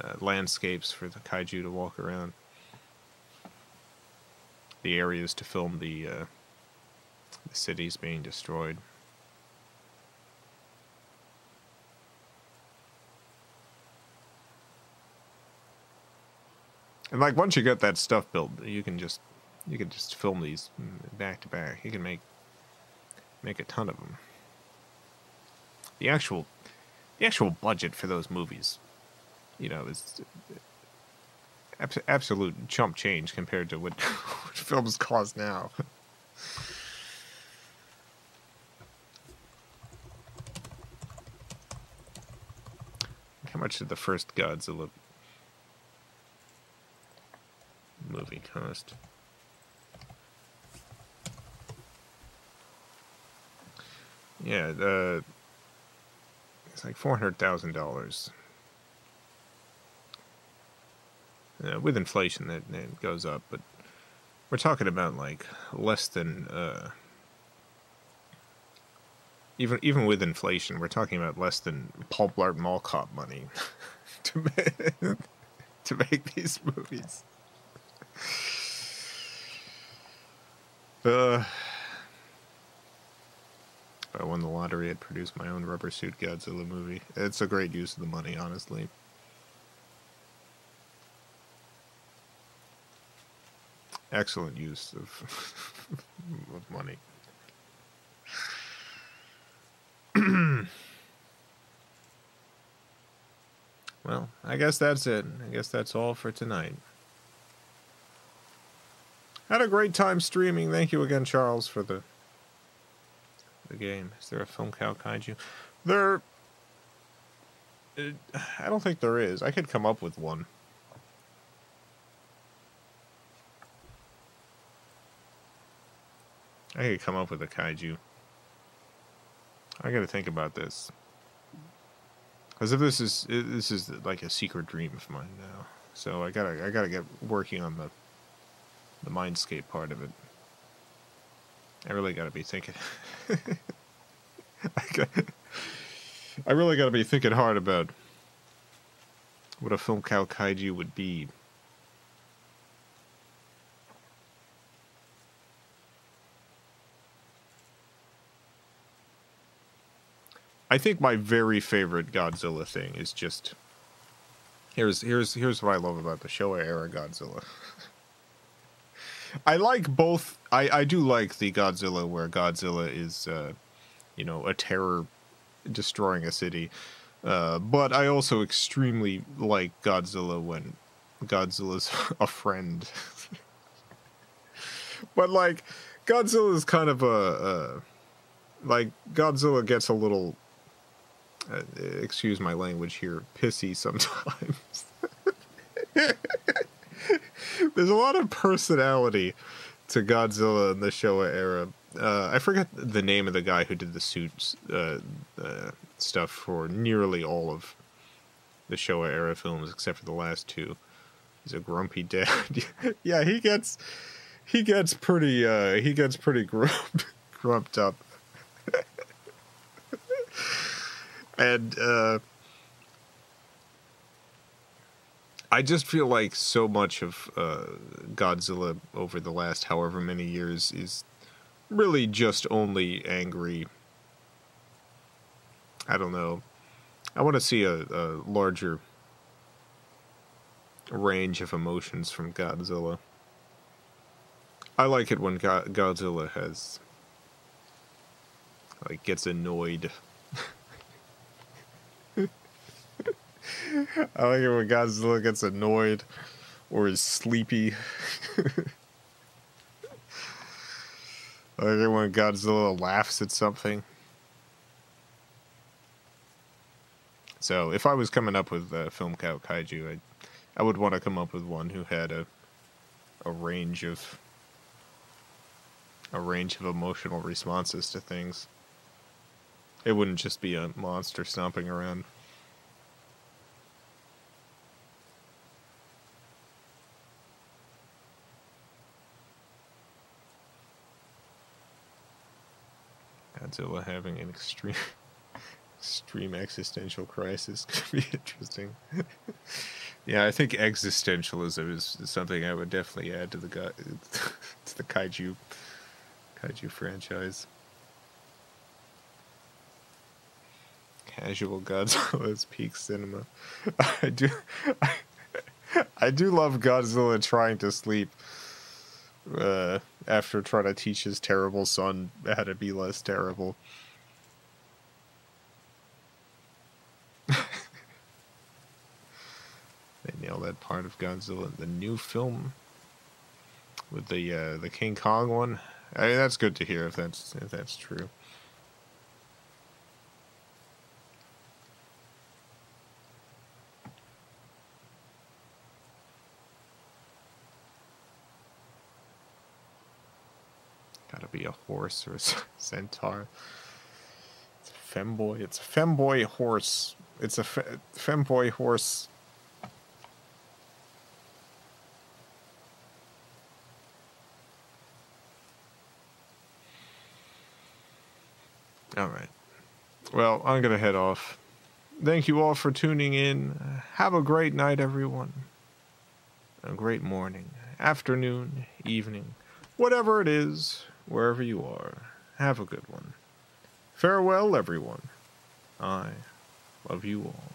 uh, landscapes for the kaiju to walk around. The areas to film the uh, The city's being destroyed. And like once you get that stuff built, you can just you can just film these back to back. You can make make a ton of them. The actual the actual budget for those movies, you know, is absolute chump change compared to what films cost now. How much did the first Godzilla movie cost? Yeah, the it's like four hundred thousand dollars. Uh, with inflation, that it goes up, but we're talking about like less than uh, even even with inflation, we're talking about less than pulp art mall cop money to make, to make these movies. Uh, if I won the lottery, I'd produce my own rubber suit Godzilla movie. It's a great use of the money, honestly. Excellent use of, of money. Well, I guess that's it. I guess that's all for tonight. Had a great time streaming. Thank you again, Charles, for the the game. Is there a film cow kaiju? There... It, I don't think there is. I could come up with one. I could come up with a kaiju. I gotta think about this. Because if this is this is like a secret dream of mine now, so I gotta I gotta get working on the the mindscape part of it. I really gotta be thinking. I, got, I really gotta be thinking hard about what a film cow kaiju would be. I think my very favorite Godzilla thing is just here's here's here's what I love about the Showa era Godzilla. I like both. I I do like the Godzilla where Godzilla is, uh, you know, a terror destroying a city, uh, but I also extremely like Godzilla when Godzilla's a friend. But like Godzilla's kind of a, a like Godzilla gets a little. Uh, excuse my language here, pissy sometimes. There's a lot of personality to Godzilla in the Showa era. Uh, I forget the name of the guy who did the suits uh, uh, stuff for nearly all of the Showa era films, except for the last two. He's a grumpy dad. Yeah, he gets he gets pretty uh, he gets pretty grump grumped up. And uh, I just feel like so much of uh, Godzilla over the last however many years is really just only angry. I don't know. I want to see a, a larger range of emotions from Godzilla. I like it when Go- Godzilla has, like, gets annoyed. I like it when Godzilla gets annoyed or is sleepy. I like it when Godzilla laughs at something. So if I was coming up with uh, Film Cow Kaiju, I'd, I would want to come up with one who had a a range of a range of emotional responses to things. It wouldn't just be a monster stomping around. Godzilla having an extreme, extreme existential crisis could be interesting. Yeah, I think existentialism is something I would definitely add to the to the kaiju kaiju franchise. Casual Godzilla's peak cinema. I do, I, I do love Godzilla trying to sleep uh, after trying to teach his terrible son how to be less terrible. They nail that part of Godzilla in the new film with the uh, the King Kong one. I mean, that's good to hear if that's if that's true. Gotta be a horse or a centaur. It's a femboy. It's a femboy horse. It's a fe femboy horse. All right. Well, I'm going to head off. Thank you all for tuning in. Have a great night, everyone. A great morning, afternoon, evening. Whatever it is, wherever you are, have a good one. Farewell, everyone. I love you all.